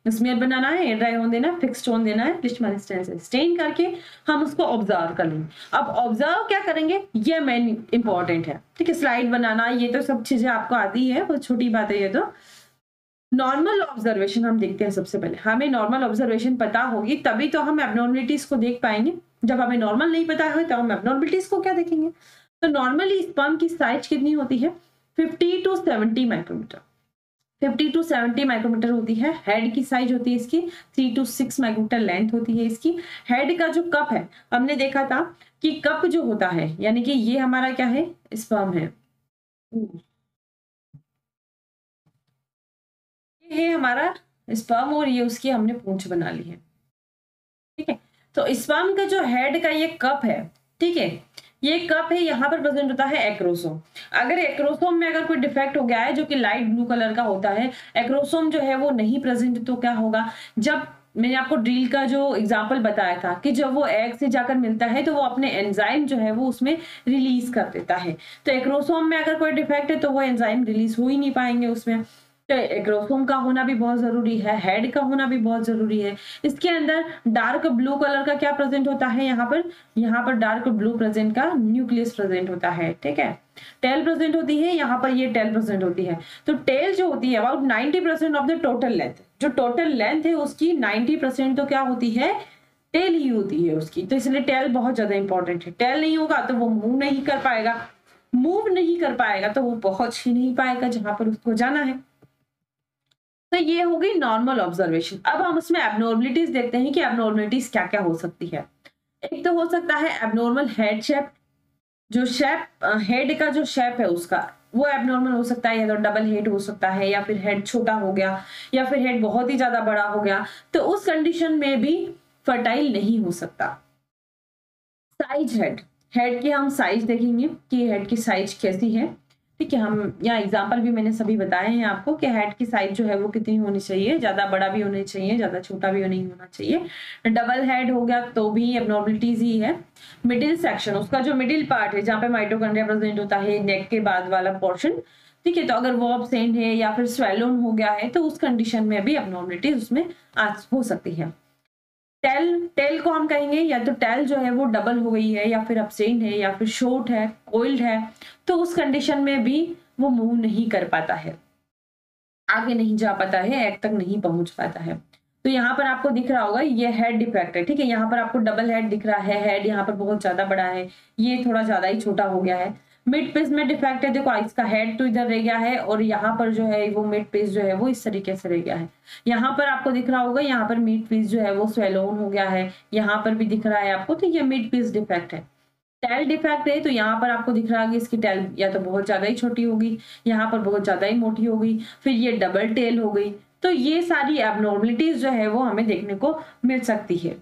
स्मीयर बनाना है, एयर ड्राई होने देना, फिक्स्ड होने देना है, लिशमन स्टेन से स्टेन करके हम उसको ऑब्जर्व कर लेंगे। अब ऑब्जर्व क्या करेंगे, ये मेन इंपॉर्टेंट है, ठीक है। स्लाइड बनाना ये तो सब चीजें आपको आती है, वो छोटी बात है ये तो। नॉर्मल ऑब्जर्वेशन हम देखते हैं। सबसे पहले हमें नॉर्मल ऑब्जर्वेशन पता होगी तभी तो हम एब्नॉर्मलिटीज को देख पाएंगे। जब हमें नॉर्मल नहीं पता है तो हम एब्नॉर्मलिटीज को क्या देखेंगे। तो नॉर्मली स्पर्म की साइज कितनी होती है, fifty to seventy micrometre, fifty to seventy micrometre होती है। हेड की साइज होती है इसकी three to six micrometre length होती है इसकी। हेड का जो कप है, हमने देखा था कि कप जो होता है, यानी कि ये हमारा क्या है, स्पर्म है, ये है हमारा स्पर्म और ये उसकी हमने पूंछ बना ली है, ठीक है। तो स्पर्म का जो हेड का ये कप है, ठीक है, ये कप है, यहाँ पर प्रेजेंट होता है एक्रोसोम। अगर एक्रोसोम में अगर कोई डिफेक्ट हो गया है जो कि लाइट ब्लू कलर का होता है, एक्रोसोम जो है वो नहीं प्रेजेंट, तो क्या होगा, जब मैंने आपको ड्रिल का जो एग्जाम्पल बताया था कि जब वो एग से जाकर मिलता है तो वो अपने एंजाइम जो है वो उसमें रिलीज कर देता है, तो एक्रोसोम में अगर कोई डिफेक्ट है तो वो एंजाइम रिलीज हो ही नहीं पाएंगे उसमें। तो एक्रोसोम का होना भी बहुत जरूरी है, हेड का होना भी बहुत जरूरी है। इसके अंदर डार्क ब्लू कलर का क्या प्रेजेंट होता है, यहाँ पर यहाँ पर डार्क ब्लू प्रेजेंट का न्यूक्लियस प्रेजेंट होता है, ठीक है। टेल प्रेजेंट होती है, यहाँ पर ये टेल प्रेजेंट होती है। तो टेल जो होती है about ninety percent of the total length, जो टोटल लेंथ है उसकी नाइनटी परसेंट तो क्या होती है, टेल ही होती है उसकी। तो इसलिए टेल बहुत ज्यादा इंपॉर्टेंट है। टेल नहीं होगा तो वो मूव नहीं कर पाएगा, मूव नहीं कर पाएगा तो वो पहुंच ही नहीं पाएगा जहां पर उसको जाना है। तो ये हो गई नॉर्मल ऑब्जर्वेशन। अब हम उसमें एब्नॉर्मलिटीज देखते हैं कि एब्नॉर्मलिटीज क्या क्या हो सकती है। एक तो हो सकता है एब्नॉर्मल हेड शेप, जो शेप हेड का जो शेप है उसका वो एब्नॉर्मल हो सकता है, या तो डबल हेड हो सकता है, या फिर हेड छोटा हो गया, या फिर हेड बहुत ही ज्यादा बड़ा हो गया, तो उस कंडीशन में भी फर्टाइल नहीं हो सकता। साइज हेड, हेड की हम साइज देखेंगे कि हेड की साइज कैसी है, ठीक है। हम यहाँ एग्जाम्पल भी मैंने सभी बताए हैं आपको कि हेड की साइज जो है वो कितनी होनी चाहिए, ज्यादा बड़ा भी होनी चाहिए, ज्यादा छोटा भी नहीं होना चाहिए। डबल हेड हो गया तो भी एब्नॉर्मलिटीज ही है। मिडिल सेक्शन, उसका जो मिडिल पार्ट है जहाँ पे माइटोकॉन्ड्रिया प्रेजेंट होता है, नेक के बाद वाला पोर्शन, ठीक है, तो अगर वो एब्सेंट है या फिर स्वेलन हो गया है तो उस कंडीशन में भी एब्नॉर्मलिटीज उसमें आज हो सकती है। टेल, टेल को हम कहेंगे या तो टेल जो है वो डबल हो गई है, या फिर अब्सेंट है, या फिर शॉर्ट है, कोइल्ड है, तो उस कंडीशन में भी वो मूव नहीं कर पाता है, आगे नहीं जा पाता है, एग तक नहीं पहुंच पाता है। तो यहाँ पर आपको दिख रहा होगा ये हेड डिफेक्ट है, ठीक है, यहाँ पर आपको डबल हेड दिख रहा है, हेड यहाँ पर बहुत ज्यादा बड़ा है, ये थोड़ा ज्यादा ही छोटा हो गया है। मिड पेज में डिफेक्ट है, देखो इसका हेड तो इधर रह गया है और यहाँ पर जो है वो मिड पेज जो है वो इस तरीके से रह गया है। यहाँ पर आपको दिख रहा होगा, यहाँ पर मिड पेज जो है वो स्वेलोन हो गया है, यहाँ पर भी दिख रहा है आपको, तो ये मिड पेज डिफेक्ट है। टेल डिफेक्ट है तो यहाँ पर आपको दिख रहा है इसकी टेल या तो बहुत ज्यादा ही छोटी होगी, यहाँ पर बहुत ज्यादा ही मोटी होगी, फिर ये डबल टेल हो गई। तो ये सारी एब्नॉर्मलिटीज जो है वो हमें देखने को मिल सकती है।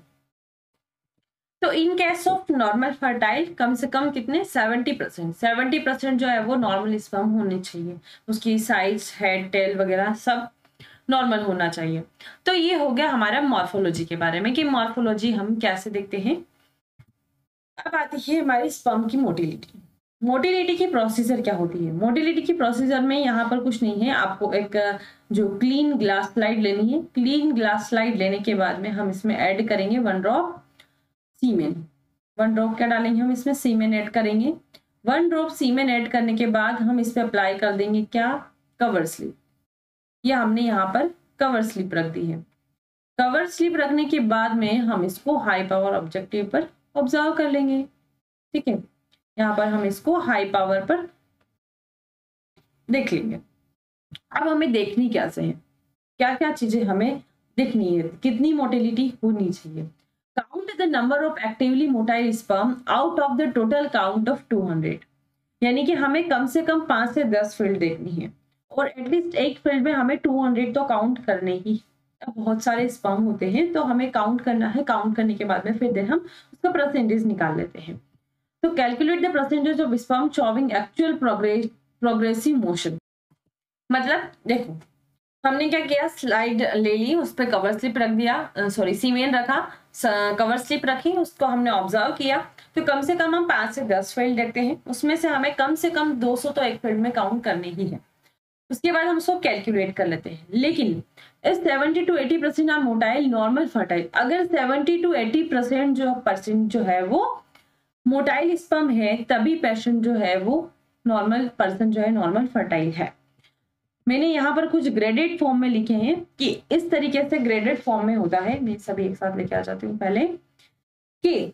तो in case of normal fertile कम से कम कितने, सेवेंटी परसेंट, सेवेंटी परसेंट जो है वो नॉर्मल स्पर्म होने चाहिए, उसकी साइज, हेड, टेल वगैरह सब नॉर्मल होना चाहिए। तो ये हो गया हमारा मॉर्फोलॉजी के बारे में कि मॉर्फोलॉजी हम कैसे देखते हैं। अब आती है हमारी स्पर्म की मोटिलिटी। मोटिलिटी की प्रोसीजर क्या होती है? मोटिलिटी की प्रोसीजर में यहाँ पर कुछ नहीं है, आपको एक जो क्लीन ग्लास स्लाइड लेनी है, क्लीन ग्लास स्लाइड लेने के बाद में हम इसमें ऐड करेंगे one drop semen. One drop क्या डालेंगे हम इसमें, सीमेन ऐड करेंगे। वन ड्रॉप सीमेन ऐड करने के बाद हम इस पर अप्लाई कर देंगे क्या, कवर स्लिप। ये हमने यहाँ पर कवर स्लिप रख दी है। कवर स्लिप रखने के बाद में हम इसको हाई पावर ऑब्जेक्टिव पर ऑब्जर्व कर लेंगे, ठीक है। यहाँ पर हम इसको हाई पावर पर देख लेंगे। अब हमें देखनी क्या से है, क्या क्या चीजें हमें देखनी है, कितनी मोटिलिटी होनी चाहिए। Count the number of actively motile sperm out of the total count of two hundred, यानी कि हमें कम से कम पांच से दस फील्ड देखनी है और एटलीस्ट एक फील्ड में हमें two hundred तो काउंट करने ही, बहुत सारे स्पर्म होते हैं तो हमें काउंट करना है। काउंट करने के बाद में फिर हम उसका परसेंटेज निकाल लेते हैं। तो calculate the percentage of sperm showing actual progress progressive motion. मतलब देखो, हमने क्या किया, स्लाइड ले ली, उस पर कवर स्लिप रख दिया, सॉरी सीमेन रखा, कवर स्लिप रखी, उसको हमने ऑब्जर्व किया। तो कम से कम हम पांच से दस फील्ड देखते हैं, उसमें से हमें कम से कम दो सौ तो एक फील्ड में काउंट करने ही है। उसके बाद हम उसको कैलकुलेट कर लेते हैं। लेकिन seventy to eighty percent are motile normal fertile. अगर सेवेंटी टू एटी परसेंट जो परसेंट जो है वो मोटाइल स्पर्म है, तभी पेशेंट जो है वो नॉर्मल पर्सन जो है नॉर्मल फर्टाइल है। मैंने यहाँ पर कुछ ग्रेडेड फॉर्म में लिखे हैं कि इस तरीके से ग्रेडेड फॉर्म में होता है। मैं सभी एक साथ लेके आ जाती हूँ। पहले कि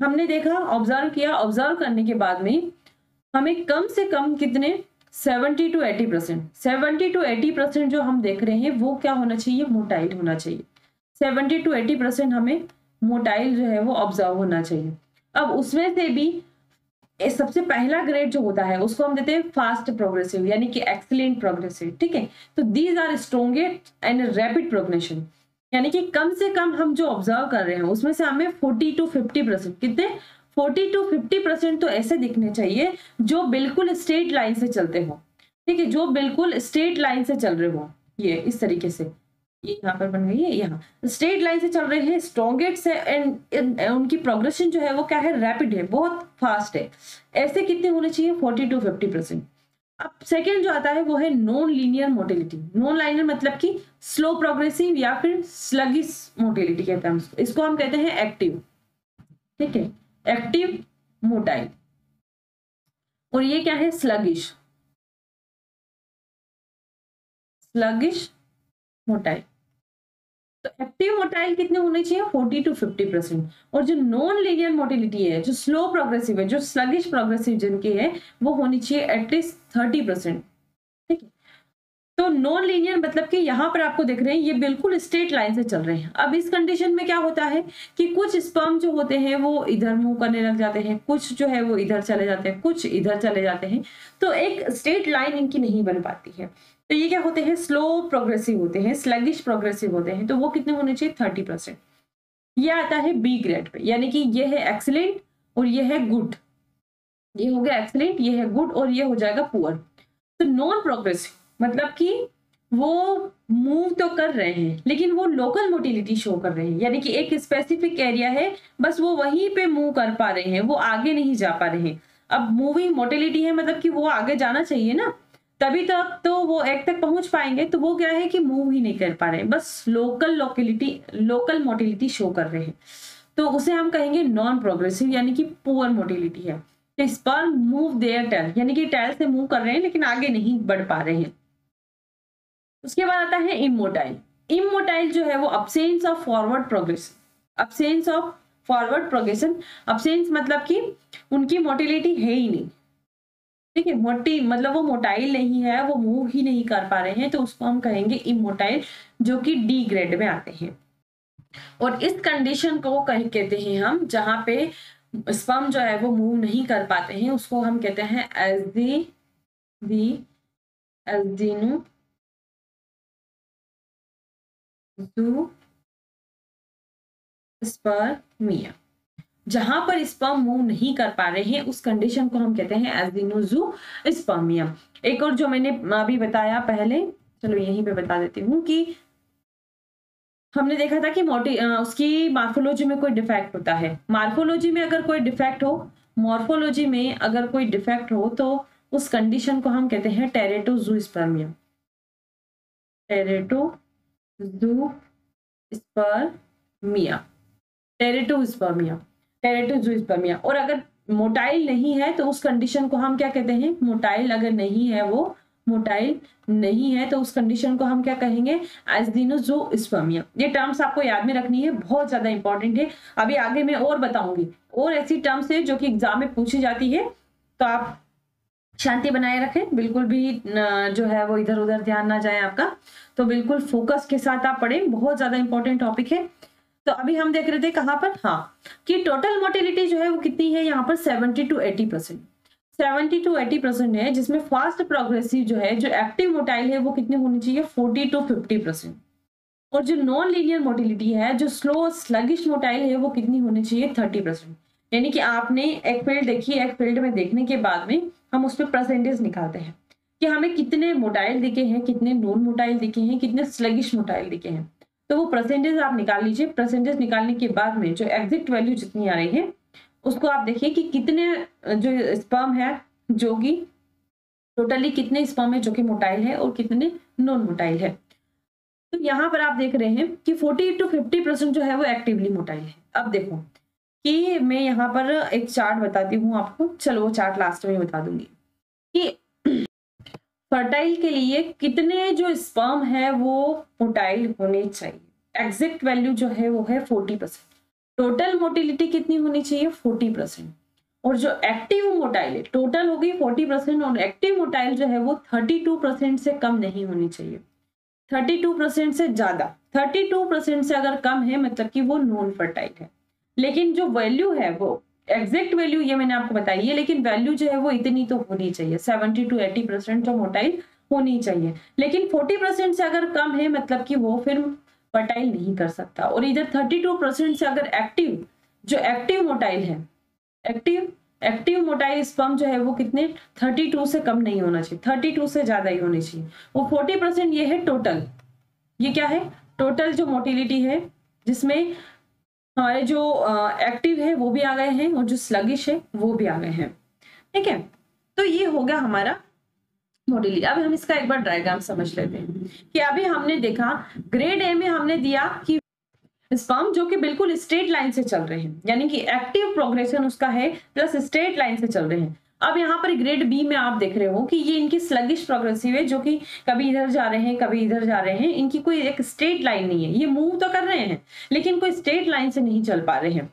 हमने देखा, ऑब्जर्व किया, ऑब्जर्व करने के बाद में हमें कम से कम कितने seventy to eighty percent seventy to eighty percent जो हम देख रहे हैं वो क्या होना चाहिए, मोटाइल होना चाहिए। सेवेंटी टू एटी परसेंट हमें मोटाइल जो है वो ऑब्जर्व होना चाहिए। अब उसमें से भी सबसे पहला ग्रेड जो होता है उसको हम देते हैं फास्ट प्रोग्रेसिव, यानी कि एक्सीलेंट प्रोग्रेसिव। ठीक है, तो these are strongest and rapid progression, यानी कि कम से कम हम जो ऑब्जर्व कर रहे हैं उसमें से हमें फोर्टी टू फिफ्टी परसेंट, कितने फोर्टी टू फिफ्टी परसेंट तो ऐसे दिखने चाहिए जो बिल्कुल स्ट्रेट लाइन से चलते हो। ठीक है, जो बिल्कुल स्ट्रेट लाइन से चल रहे हो, ये इस तरीके से यहाँ पर बन गई है, यहाँ स्ट्रेट लाइन से चल रहे हैं, स्ट्रॉन्गेस्ट है एंड उनकी प्रोग्रेशन जो है वो क्या है, रैपिड है, बहुत फास्ट है। ऐसे कितने होने चाहिए, फोर्टी टू फिफ्टी परसेंट। अब सेकेंड जो आता है वो है non linear motility. Non linear मतलब कि स्लो प्रोग्रेसिव या फिर स्लगिश मोटिलिटी कहते हैं उसको, इसको हम कहते हैं एक्टिव। ठीक है, एक्टिव मोटाइल, और ये क्या है, स्लगिश स्लगिश मोटाइल। तो एक्टिव मोटाइल कितने होने चाहिए, फोर्टी टू फिफ्टी परसेंट। और जो नॉन लीनियर मोटिलिटी है, जो स्लो प्रोग्रेसिव है, जो स्लगिश प्रोग्रेसिव जिनकी है, वो होनी चाहिए एटलीस्ट थर्टी परसेंट। ठीक है, तो नॉन लीनियर मतलब कि यहाँ पर आपको देख रहे हैं ये बिल्कुल स्ट्रेट लाइन से चल रहे हैं। अब इस कंडीशन में क्या होता है कि कुछ स्पर्म जो होते हैं वो इधर मूव करने लग जाते हैं, कुछ जो है वो इधर चले जाते हैं, कुछ इधर चले जाते हैं, तो एक स्ट्रेट लाइन इनकी नहीं बन पाती है। तो ये क्या होते हैं, स्लो प्रोग्रेसिव होते हैं, स्लगिश प्रोग्रेसिव होते हैं। तो वो कितने होने चाहिए, थर्टी परसेंट। ये आता है बी ग्रेड पे, यानी कि ये है एक्सीलेंट और ये है गुड। ये हो गया एक्सीलेंट, ये है गुड, और ये हो जाएगा पुअर। तो नॉन प्रोग्रेसिव मतलब कि वो मूव तो कर रहे हैं लेकिन वो लोकल मोटिलिटी शो कर रहे हैं, यानी कि एक स्पेसिफिक एरिया है बस वो वहीं पे मूव कर पा रहे हैं, वो आगे नहीं जा पा रहे हैं। अब मूविंग मोटिलिटी है मतलब कि वो आगे जाना चाहिए ना, तभी तक तो वो एक तक पहुंच पाएंगे, तो वो क्या है कि मूव ही नहीं कर पा रहे हैं, बस local locality local motility show कर रहे हैं, तो उसे हम कहेंगे नॉन प्रोग्रेसिव, यानी कि पुअर मोटिलिटी है। तो स्पर्म मूव देयर टेल, यानी कि टेल से मूव कर रहे हैं लेकिन आगे नहीं बढ़ पा रहे हैं। उसके बाद आता है इमोटाइल। इमोटाइल जो है वो absence of forward progression, absence of forward progression. Absence मतलब कि उनकी मोटिलिटी है ही नहीं। ठीक है, मोटी मतलब वो मोटाइल नहीं है, वो मूव ही नहीं कर पा रहे हैं, तो उसको हम कहेंगे इमोटाइल, जो कि डी ग्रेड में आते हैं। और इस कंडीशन को कहते हैं हम, जहाँ पे स्पर्म जो है वो मूव नहीं कर पाते हैं, उसको हम कहते हैं एस्थेनोजोस्पर्मिया। जहां पर स्पर्म मूव नहीं कर पा रहे हैं उस कंडीशन को हम कहते हैं एस्थेनोजोस्पर्मिया। एक और जो मैंने अभी बताया पहले, चलो यहीं पे बता देती हूँ कि हमने देखा था कि मोटी उसकी मार्फोलॉजी में कोई डिफेक्ट होता है। मार्फोलॉजी में अगर कोई डिफेक्ट हो, मॉर्फोलॉजी में अगर कोई डिफेक्ट हो, तो उस कंडीशन को हम कहते हैं टेरेटोजोस्पर्मिया। टेरेटोजोस्पर्मिया टेरेटोस्पर्मिया टेरेटोजोस्पर्मिया। और अगर मोटाइल नहीं है तो उस कंडीशन को हम क्या कहते हैं, मोटाइल अगर नहीं है, वो मोटाइल नहीं है तो उस कंडीशन को हम क्या कहेंगे, एस्थेनोजोस्पर्मिया। ये टर्म्स आपको याद में रखनी है, बहुत ज्यादा इंपॉर्टेंट है। अभी आगे मैं और बताऊंगी, और ऐसी टर्म्स है जो कि एग्जाम में पूछी जाती है, तो आप शांति बनाए रखें, बिल्कुल भी जो है वो इधर उधर ध्यान ना जाए आपका, तो बिल्कुल फोकस के साथ आप पढ़ें, बहुत ज्यादा इंपॉर्टेंट टॉपिक है। तो अभी हम देख रहे थे कहाँ पर, हाँ, कि टोटल मोटिलिटी जो है वो कितनी है यहाँ पर, seventy to eighty percent seventy to eighty percent है, जिसमें फास्ट प्रोग्रेसिव जो है, जो एक्टिव मोटाइल है, वो कितने होने चाहिए, फोर्टी टू फिफ्टी परसेंट। और जो नॉन लीनियर मोटिलिटी है, जो स्लो स्लगिश मोटाइल है, वो कितनी होनी चाहिए, थर्टी परसेंट। यानी कि आपने एक फील्ड देखी, एक फील्ड में देखने के बाद में हम उस पर परसेंटेज निकालते हैं कि हमें कितने मोटाइल दिखे हैं, कितने नॉन मोटाइल दिखे हैं, कितने स्लगिश मोटाइल दिखे हैं, तो वो परसेंटेज आप निकाल लीजिए। परसेंटेज निकालने के बाद में जो एग्जैक्ट वैल्यू जितनी आ रही है उसको आप देखिए कि कितने जो स्पर्म है, जो कि टोटली कितने स्पर्म है जो कि मोटाइल है और कितने नॉन मोटाइल है। तो यहाँ पर आप देख रहे हैं कि फोर्टी टू फिफ्टी परसेंट जो है वो एक्टिवली मोटाइल है। अब देखो कि मैं यहाँ पर एक चार्ट बताती हूँ आपको, चलो वो चार्ट लास्ट में बता दूंगी कि फर्टाइल के लिए कितने जो स्पर्म है वो मोटाइल होने चाहिए, एग्जैक्ट वैल्यू जो है वो है फोर्टी परसेंट। टोटल मोटिलिटी कितनी होनी चाहिए, फोर्टी परसेंट, और जो एक्टिव मोटाइल है टोटल हो गई फोर्टी परसेंट और एक्टिव मोटाइल जो है वो थर्टी टू परसेंट से कम नहीं होनी चाहिए, थर्टी टू परसेंट से ज्यादा, थर्टी टू परसेंट से अगर कम है मतलब कि वो नॉन फर्टाइल है। लेकिन जो वैल्यू है वो एग्जैक्ट वैल्यू ये मैंने आपको बताई है, लेकिन वैल्यू जो है वो इतनी तो होनी चाहिए, सेवेंटी टू एटी परसेंट जो मोटाइल होनी चाहिए। लेकिन फोर्टी परसेंट से अगर कम है मतलब कि वो फिर फर्टाइल नहीं कर सकता। और इधर थर्टी टू परसेंट से अगर एक्टिव जो एक्टिव मोटाइल है, एक्टिव एक्टिव मोटाइल स्पर्म जो है वो कितने, थर्टी टू से कम नहीं होना चाहिए, थर्टी टू से ज्यादा ही होने चाहिए। वो फोर्टी परसेंट ये है टोटल, ये क्या है टोटल जो मोटिलिटी है जिसमें हमारे जो एक्टिव है वो भी आ गए हैं और जो स्लगिश है वो भी आ गए हैं। ठीक है, तो ये हो गया हमारा मोटिलिटी। अब हम इसका एक बार डायग्राम समझ लेते हैं कि अभी हमने देखा ग्रेड ए में हमने दिया कि स्पर्म जो कि बिल्कुल स्ट्रेट लाइन से चल रहे हैं, यानी कि एक्टिव प्रोग्रेशन उसका है प्लस स्ट्रेट लाइन से चल रहे हैं। अब यहाँ पर ग्रेड बी में आप देख रहे हो कि ये इनकी स्लगिश प्रोग्रेसिव है जो कि कभी इधर जा रहे हैं कभी इधर जा रहे हैं, इनकी कोई एक स्ट्रेट लाइन नहीं है, ये मूव तो कर रहे हैं लेकिन कोई स्ट्रेट लाइन से नहीं चल पा रहे हैं।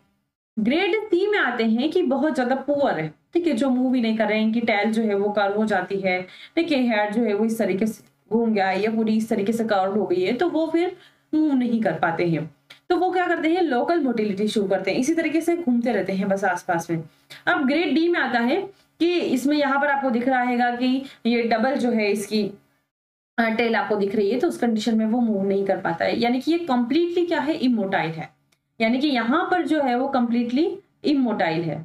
ग्रेड सी में आते हैं कि बहुत ज्यादा पुअर है, ठीक है, जो मूव ही नहीं कर रहे हैं, इनकी टेल जो है वो कर्व हो जाती है, ठीक है, हेड जो है वो इस तरीके से घूम गया या पूरी इस तरीके से कर्व हो गई है तो वो फिर मूव नहीं कर पाते हैं, तो वो क्या करते हैं लोकल मोटिलिटी शुरू करते हैं, इसी तरीके से घूमते रहते हैं बस आसपास में। अब ग्रेड डी में आता है कि इसमें यहाँ पर आपको दिख रहा है कि ये डबल जो है इसकी टेल आपको दिख रही है, तो उस कंडीशन में वो मूव नहीं कर पाता है, यानी कि ये कंप्लीटली क्या है इमोटाइल है, यानी कि यहाँ पर जो है वो कंप्लीटली इमोटाइल है,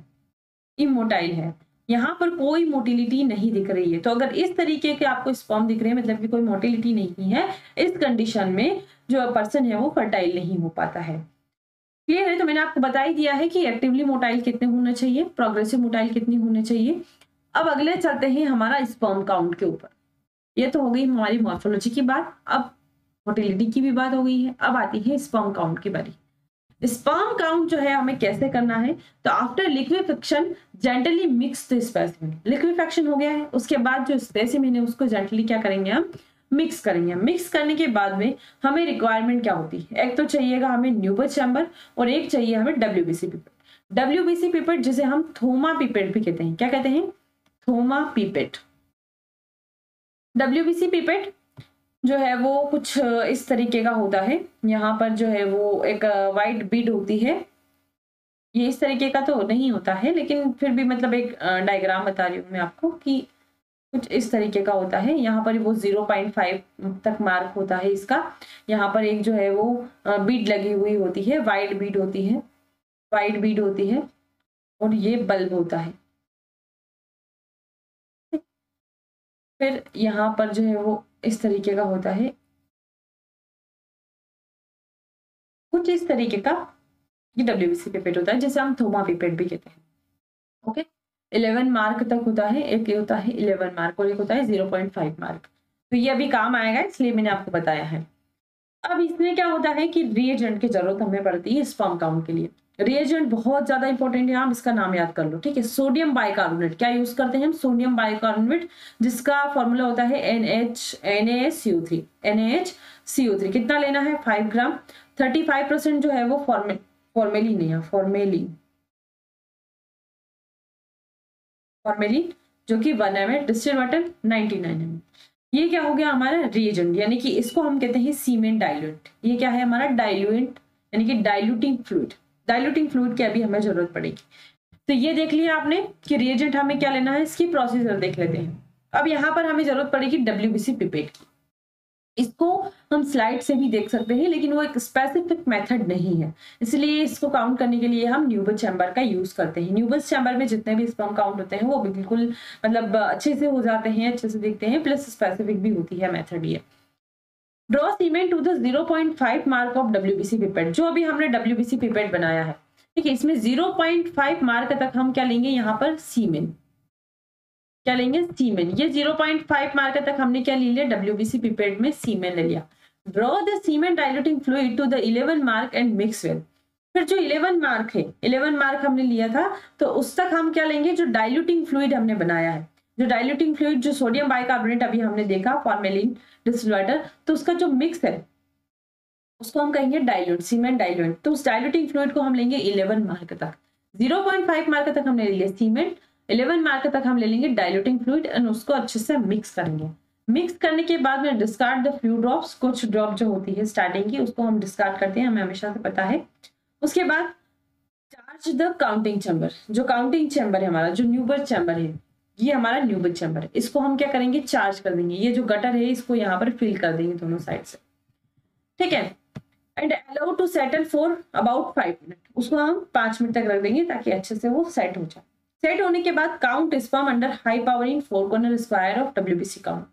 इमोटाइल है, यहाँ पर कोई मोटिलिटी नहीं दिख रही है। तो अगर इस तरीके के आपको स्पर्म दिख रहे हैं मतलब कि कोई मोटिलिटी नहीं है, इस कंडीशन में जो पर्सन है वो फर्टाइल नहीं हो पाता है। क्लियर है, तो मैंने आपको बता ही दिया है कि एक्टिवली मोटाइल कितने होने चाहिए, प्रोग्रेसिव मोटाइल कितने होने चाहिए। अब अगले चलते हैं हमारा स्पर्म काउंट के ऊपर। ये तो हो गई हमारी मॉर्फोलॉजी की बात, अब मोटिलिटी की भी बात हो गई है, अब आती है स्पर्म काउंट की बारी। स्पर्म काउंट जो है हमें कैसे करना है, तो after liquefaction gently mixed specimen, liquefaction हो गया है उसके बाद जो स्पेसिमेन है उसको जेंटली क्या करेंगे हम मिक्स करेंगे। मिक्स करने के बाद में हमें रिक्वायरमेंट क्या होती है, एक तो चाहिएगा हमें न्यूबर चैम्बर और एक चाहिए हमें डब्ल्यूबीसी पिपेट। डब्ल्यूबीसी पिपेट जिसे हम थोमा पिपेट भी कहते हैं, क्या कहते हैं थोमा पिपेट। डब्ल्यूबीसी पिपेट जो है वो कुछ इस तरीके का होता है, यहाँ पर जो है वो एक वाइट बीड होती है, ये इस तरीके का तो नहीं होता है लेकिन फिर भी मतलब एक डायग्राम बता रही हूँ मैं आपको कि कुछ इस तरीके का होता है। यहाँ पर वो ज़ीरो पॉइंट फाइव तक मार्क होता है इसका, यहाँ पर एक जो है वो बीड लगी हुई होती है, वाइट बीड होती है, वाइट बीड होती है और ये बल्ब होता है। फिर यहाँ पर जो है वो इस तरीके का होता है, कुछ इस तरीके का ये डब्ल्यूबीसी पिपेट होता है जिसे हम थोमा पिपेट भी कहते हैं। ओके, इलेवन मार्क तक होता है, एक होता है इलेवन मार्क और एक होता है ज़ीरो पॉइंट फाइव मार्क, तो ये अभी काम आएगा इसलिए मैंने आपको बताया है। अब इसमें क्या होता है कि रिएजेंट की जरूरत हमें पड़ती है स्पर्म काउंट के लिए। रिएजेंट बहुत ज्यादा इंपॉर्टेंट है, आप इसका नाम याद कर लो, ठीक है, सोडियम बाइकार्बोनेट। क्या यूज करते हैं हम, सोडियम बाइकार्बोनेट, जिसका फॉर्मूला होता है N H C O three, N A H C O three. कितना लेना है, five gram. Thirty five percent जो है वो फॉर्मेलिन फॉर्मेलिन नहीं है फॉर्मेलिन फॉर्मेलिन जो कि one m l distilled water ninety nine m l. ये क्या हो गया हमारा रिएजेंट, यानी कि इसको हम कहते हैं सीमेन डाइल्यूट। ये क्या है हमारा डाइल्यूएंट, यानी कि डाइल्यूटिंग फ्लूइड, डाइल्यूटिंग फ्लूइड की अभी हमें जरूरत पड़ेगी। तो ये देख लिया आपने कि रिएजेंट हमें क्या लेना है, इसकी प्रोसीजर देख लेते हैं। अब यहाँ पर हमें जरूरत पड़ेगी डब्ल्यूबीसी पिपेट की, इसको हम स्लाइड से भी देख सकते हैं लेकिन वो एक स्पेसिफिक मेथड नहीं है, इसलिए इसको काउंट करने के लिए हम न्यूबर चैम्बर का यूज करते हैं। न्यूबर चैम्बर में जितने भी स्पर्म काउंट होते हैं वो बिल्कुल मतलब अच्छे से हो जाते हैं, अच्छे से देखते हैं, प्लस स्पेसिफिक भी होती है मेथड। ये draw semen to the zero point five mark of WBC pipette, जो अभी हमने डब्ल्यूबीसी पिपेट बनाया है, ठीक है, इसमें ज़ीरो पॉइंट फाइव मार्क तक हम क्या लेंगे यहाँ पर सीमेन, क्या लेंगे सीमेन। ये ज़ीरो पॉइंट फाइव मार्क तक हमने क्या ले लिया डब्ल्यूबीसी पिपेट में सीमेन ले लिया। Draw the semen diluting fluid to the eleven mark and mix well. फिर जो इलेवन मार्क है, इलेवन मार्क हमने लिया था, तो उस तक हम क्या लेंगे जो डाइल्यूटिंग फ्लूइड हमने बनाया है जो डाइल्यूटिंग फ्लूइड जो सोडियम बाइकार्बोनेट अभी हमने देखा फॉर्मेलिन डिस्टिल्ड वाटर, तो उसका जो मिक्स है उसको हम कहेंगे डाइल्यूट, सीमेंट डाइल्यूट। तो उस डाइल्यूटिंग फ्लूइड को हम लेंगे इलेवन मार्क तक, ज़ीरो पॉइंट फ़ाइव मार्क तक हमने ले लिया सीमेंट, इलेवन मार्क तक हम ले लेंगे डाइल्यूटिंग फ्लूइड एंड उसको अच्छे से मिक्स करेंगे। मिक्स करने के बाद में डिस्कार्ड द फ्यू ड्रॉप्स, कुछ ड्रॉप जो होती है स्टार्टिंग की उसको हम डिस्कार्ड करते हैं, हमें हमेशा से पता है। उसके बाद चार्ज द काउंटिंग चैम्बर, जो काउंटिंग चैम्बर है हमारा, जो न्यूबर चैम्बर है, ये हमारा न्यूबर चैम्बर है, इसको हम क्या करेंगे चार्ज कर देंगे। ये जो गटर है इसको यहाँ पर फिल कर देंगे दोनों साइड से, ठीक है। And allow to settle for about five minute, उसको हम पांच मिनट तक रख देंगे ताकि अच्छे से वो सेट हो जाए। सेट होने के बाद count sperm under high power in four corner square of WBC count.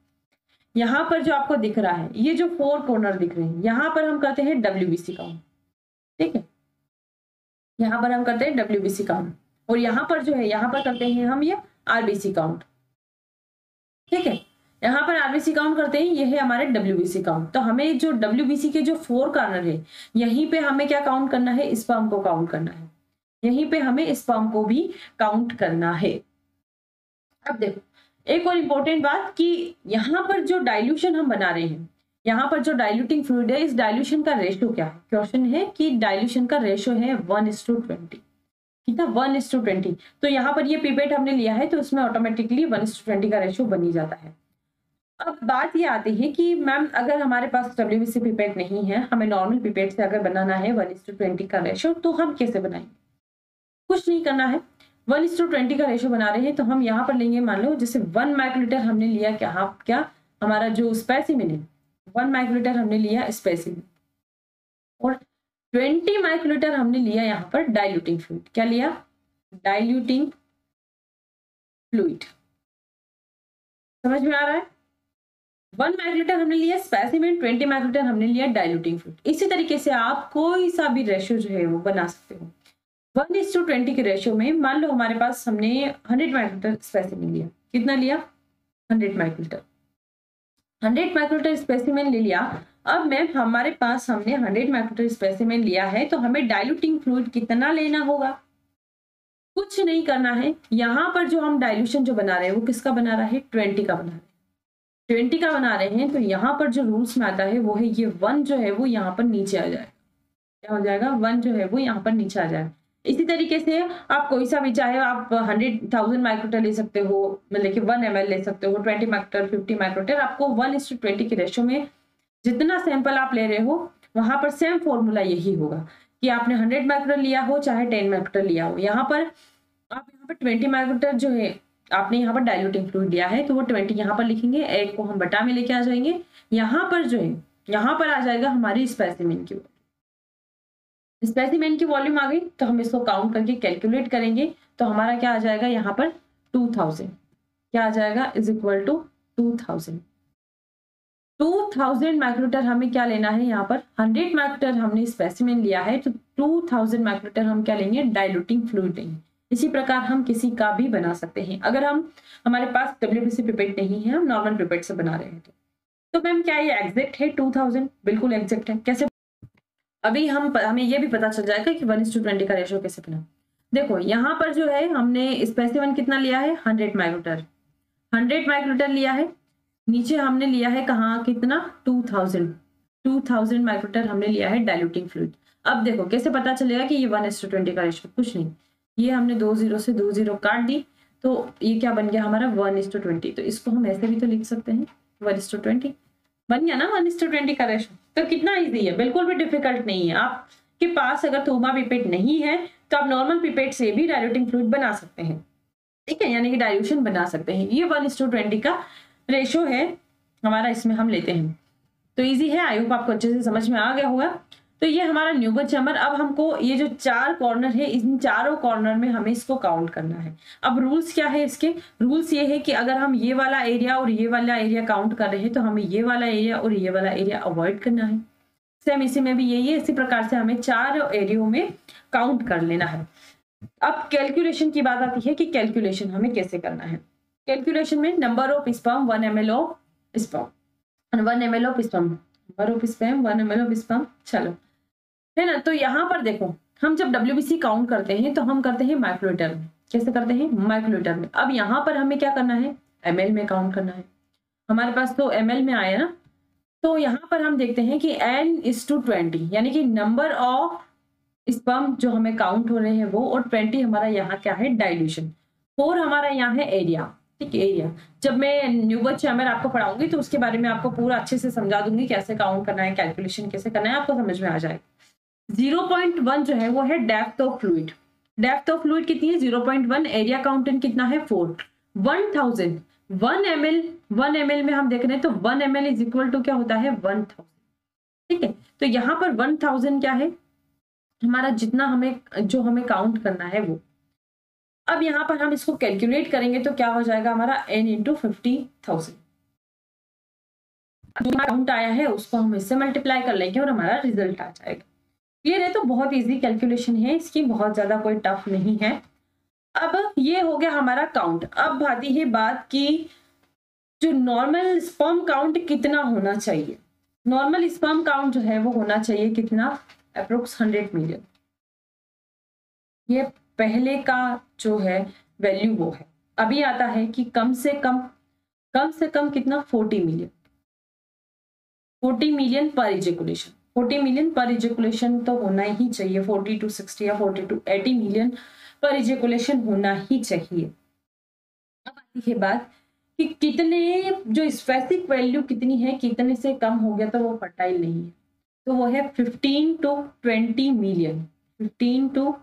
यहाँ पर जो आपको दिख रहा है ये जो फोर कॉर्नर दिख रहे हैं यहाँ पर हम करते हैं डब्ल्यूबीसी काउंट, ठीक है। यहाँ पर हम करते हैं डब्ल्यूबीसी काउंट और यहाँ पर जो है यहाँ पर करते हैं हम ये आरबीसी काउंट, ठीक है। यहाँ पर आरबीसी काउंट करते हैं, ये है हमारे डब्ल्यूबीसी काउंट। तो हमें जो डब्ल्यूबीसी के जो फोर कॉर्नर है यहीं पे हमें क्या काउंट करना है, स्पर्म को काउंट करना है, यहीं पे हमें स्पर्म को भी काउंट करना है। अब देखो एक और इम्पोर्टेंट बात कि यहाँ पर जो डाइल्यूशन हम बना रहे हैं, यहाँ पर जो डाइल्यूटिंग फ्लूइड है, इस डाइल्यूशन का रेशियो क्या है। क्वेश्चन है कि डाइल्यूशन का रेशियो है वन इज टू ट्वेंटी, ठीक है, वन इज टू ट्वेंटी। तो यहाँ पर ये पिपेट हमने लिया है तो इसमें automatically one is to twenty का रेशियो बन ही जाता है। अब बात ये आती है कि मैम अगर हमारे पास डब्ल्यूबीसी पिपेट नहीं है, हमें नॉर्मल पिपेट से अगर बनाना है वन इज टू ट्वेंटी का रेशियो, तो हम कैसे बनाएंगे। कुछ नहीं करना है, वन इज टू ट्वेंटी का रेशियो बना रहे हैं तो हम यहाँ पर लेंगे, मान लो जैसे वन माइक्रोलीटर हमने लिया, क्या हाँ, क्या हमारा जो स्पेसिमेन है वन माइक्रोलीटर हमने लिया स्पेसिमेन और ट्वेंटी माइक्रोलीटर हमने लिया यहाँ पर डाइल्यूटिंग फ्लूइड। क्या लिया, डाइल्यूटिंग फ्लूइड। समझ में आ रहा है, वन माइक्रोलीटर हमने लिया स्पेसिमेन, ट्वेंटी माइक्रोलीटर हमने लिया डाइल्यूटिंग फ्लूइड। इसी तरीके से आप कोई सा भी रेशियो जो है वो बना सकते हो। वन इज टू ट्वेंटी के रेशियो में मान लो हमारे पास हमने हंड्रेड माइक्रोलीटर स्पेसिमेन लिया, कितना लिया hundred microlitre, hundred microlitre specimen ले लिया। अब मैम हमारे पास हमने हंड्रेड माइक्रोलीटर स्पेसिमेन लिया है तो हमें डाइल्यूटिंग फ्लूइड कितना लेना होगा। कुछ नहीं करना है, यहाँ पर जो हम डाइल्यूशन जो बना रहे हैं वो किसका बना रहा है, ट्वेंटी का बना रहे हैं, ट्वेंटी का बना रहे हैं। तो यहाँ पर जो रूल्स में आता है वो है ये वन जो है वो यहाँ पर नीचे आ जाएगा, क्या हो जाएगा, वन जो है वो यहाँ पर नीचे आ जाएगा। इसी तरीके से आप कोई सा भी, चाहे आप हंड्रेड थाउजेंड माइक्रोटर ले सकते हो, मतलब कि वन एम एल ले सकते हो, ट्वेंटी माइक्रोटर, फिफ्टी माइक्रोटर, आपको वन इस टू ट्वेंटी के रेशो में जितना सैंपल आप ले रहे हो वहाँ पर सेम फॉर्मूला यही होगा कि आपने हंड्रेड माइक्रोटर लिया हो चाहे टेन माइक्रोटर लिया हो, यहाँ पर आप यहाँ पर ट्वेंटी माइक्रोटर जो है आपने यहाँ पर डाइल्यूटिंग फ्लूइड दिया है तो वो ट्वेंटी यहाँ पर लिखेंगे, एक को हम बटा में लेके आ जाएंगे, यहाँ पर जो है यहाँ पर आ जाएगा हमारी स्पेसिमेन की वॉल्यूम। स्पेसिमेन की वॉल्यूम आ गई तो हम इसको काउंट करके कैलकुलेट करेंगे तो हमारा क्या आ जाएगा यहाँ पर टू थाउजेंड, क्या आ जाएगा, is equal to two thousand. Two thousand microlitre हमें क्या लेना है, यहाँ पर हंड्रेड माइक्रोलीटर हमने स्पेसिमेन लिया है तो टू थाउजेंड माइक्रोलीटर हम क्या लेंगे, डाइल्यूटिंग फ्लूइड लेंगे। इसी प्रकार हम किसी का भी बना सकते हैं अगर हम हमारे पास डब्ल्यूबीसी पिपेट नहीं है, हम नॉर्मल पिपेट से बना रहे हैं। तो मैम क्या ये एग्जैक्ट है टू थाउजेंड, बिल्कुल एग्जैक्ट है। कैसे, अभी हम हमें ये भी पता चल जाएगा कि वन इज टू ट्वेंटी का रेशियो कैसे बना। देखो यहाँ पर जो है हमने स्पेसिमेन कितना लिया है, हंड्रेड माइक्रोलीटर, हंड्रेड माइक्रोलीटर लिया है, नीचे हमने लिया है कहाँ कितना, two thousand, two thousand microlitre हमने लिया है डाइल्यूटिंग फ्लूइड। अब देखो कैसे पता चलेगा कि ये वन इज टू ट्वेंटी का रेशियो, कुछ नहीं, ये हमने दो जीरो से दो जीरो काट दी तो ये क्या बन गया हमारा वन इज टू ट्वेंटी। तो इसको हम ऐसे भी तो लिख सकते हैं, वन इज टू ट्वेंटी बन गया ना वन इज टू ट्वेंटी का रेशो। तो कितना इजी है, बिल्कुल भी डिफिकल्ट नहीं है। आपके पास अगर थोमा पिपेट नहीं है तो आप नॉर्मल पिपेट से भी डाइल्यूटिंग फ्लूइड बना सकते हैं, ठीक है, यानी कि डाइल्यूशन बना सकते हैं। ये वन इज टू ट्वेंटी का रेशो है हमारा, इसमें हम लेते हैं तो ईजी है। आई होप आपको अच्छे से समझ में आ गया होगा। तो ये हमारा न्यूबर चैम्बर। अब हमको ये जो चार कॉर्नर है इन चारों कॉर्नर में हमें इसको काउंट करना है। अब रूल्स क्या है इसके, रूल्स ये है कि अगर हम ये वाला एरिया और ये वाला एरिया काउंट कर रहे हैं तो हमें ये वाला एरिया और ये वाला एरिया अवॉइड करना है। सेम इसी में भी यही है, इसी प्रकार से हमें चार एरियो में काउंट कर लेना है। अब कैलकुलेशन की बात आती है कि कैलकुलेशन हमें कैसे करना है। कैलकुलेशन में number of sperm one m l of sperm, one m l of sperm, number of sperm one m l of sperm, चलो है ना। तो यहाँ पर देखो हम जब डब्ल्यूबीसी काउंट करते हैं तो हम करते हैं माइक्रोलीटर में, कैसे करते हैं माइक्रोलीटर में। अब यहाँ पर हमें क्या करना है, एमएल में काउंट करना है। हमारे पास तो एमएल में आया ना, तो यहाँ पर हम देखते हैं कि एन इज टू ट्वेंटी, यानी कि नंबर ऑफ स्पर्म जो हमें काउंट हो रहे हैं वो, और ट्वेंटी हमारा यहाँ क्या है डाइल्यूशन, फोर हमारा यहाँ है एरिया। ठीक है, एरिया जब मैं न्यूबर चैम्बर आपको पढ़ाऊंगी तो उसके बारे में आपको पूरा अच्छे से समझा दूंगी, कैसे काउंट करना है, कैलकुलेशन कैसे करना है, आपको समझ में आ जाएगा। जीरो पॉइंट वन जो है वो है depth of fluid. Depth of fluid कितनी है? Zero point one. Area counted कितना है? Four. One thousand one m l one m l में हम देख रहे हैं तो one m l is equal to क्या होता है? One thousand. ठीक है, तो यहाँ पर वन थाउजेंड क्या है हमारा, जितना हमें जो हमें काउंट करना है वो। अब यहाँ पर हम इसको कैलकुलेट करेंगे तो क्या हो जाएगा हमारा n इंटू फिफ्टी थाउजेंड। जो काउंट आया है उसको हम इससे मल्टीप्लाई कर लेंगे और हमारा रिजल्ट आ जाएगा। ये रहे, तो बहुत इजी कैलकुलेशन है इसकी, बहुत ज्यादा कोई टफ नहीं है। अब ये हो गया हमारा काउंट। अब आती है बात की जो नॉर्मल स्पर्म काउंट कितना होना चाहिए। नॉर्मल स्पर्म काउंट जो है वो होना चाहिए कितना? Approx hundred million. ये पहले का जो है वैल्यू वो है। अभी आता है कि कम से कम कम से कम कितना? Forty million. Forty million per ejaculation, forty million per ejaculation तो होना ही चाहिए। फोर्टी टू सिक्सटी या forty to eighty million per ejaculation होना ही चाहिए। अब आती है बात कि कितने, जो स्पेसिफिक वैल्यू कितनी है, कितने से कम हो गया तो वो फर्टाइल नहीं है, तो वो है fifteen to twenty million. Fifteen to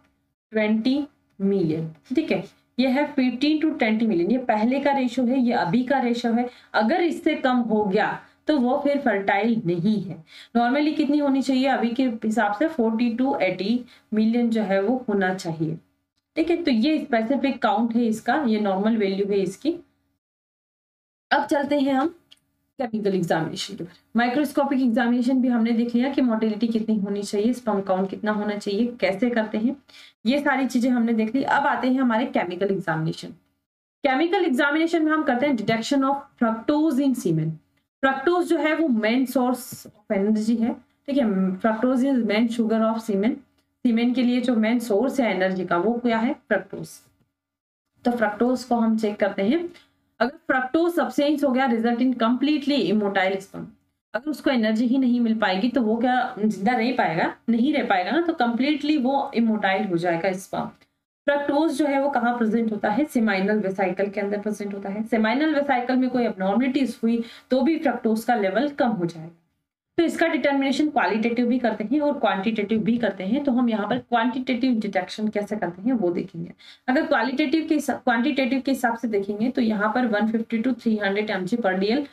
twenty million, ठीक है, ये है फिफ्टीन टू ट्वेंटी मिलियन। ये पहले का रेशो है, ये अभी का रेशो है। अगर इससे कम हो गया तो वो फिर फर्टाइल नहीं है। नॉर्मली कितनी होनी चाहिए? अभी के हिसाब से फोर्टी टू एटी मिलियन जो है वो होना चाहिए। ठीक है, तो ये स्पेसिफिक काउंट है इसका, ये नॉर्मल वैल्यू है इसकी। अब चलते हैं हम केमिकल एग्जामिनेशन के बारे। माइक्रोस्कोपिक एग्जामिनेशन भी हमने देख लिया कि मोटिलिटी कितनी होनी चाहिए, स्पर्म काउंट कितना होना चाहिए, कैसे करते हैं, ये सारी चीजें हमने देख ली। अब आते हैं हमारे केमिकल एग्जामिनेशन। केमिकल एग्जामिनेशन में हम करते हैं detection of fructose in semen. Fructose जो है वो मेन सोर्स ऑफ एनर्जी है। ठीक है, fructose is main sugar of semen. Semen के लिए जो मेन सोर्स है एनर्जी का वो क्या है? फ्रक्टोज। तो फ्रक्टोज को हम चेक करते हैं। अगर फ्रक्टोज सब्सटेंस हो गया, result in completely immotile sperm. अगर उसको एनर्जी ही नहीं मिल पाएगी तो वो क्या जिंदा रह पाएगा? नहीं रह पाएगा ना, तो कंप्लीटली वो इमोटाइल हो जाएगा स्पर्म। फ्रक्टोज जो है वो कहाँ प्रेजेंट होता है? सेमिनल वेसाइकल के अंदर प्रेजेंट होता है। सेमिनल वेसाइकल में कोई एबनॉर्मलिटीज हुई तो भी फ्रक्टोज का लेवल कम हो जाएगा। तो इसका डिटर्मिनेशन क्वालिटेटिव भी करते हैं और क्वांटिटेटिव भी करते हैं। तो हम यहाँ पर क्वांटिटेटिव डिटेक्शन कैसे करते हैं वो देखेंगे। अगर क्वालिटेटिव के क्वांटिटेटिव के हिसाब से देखेंगे तो यहाँ पर one fifty to three hundred mg per dl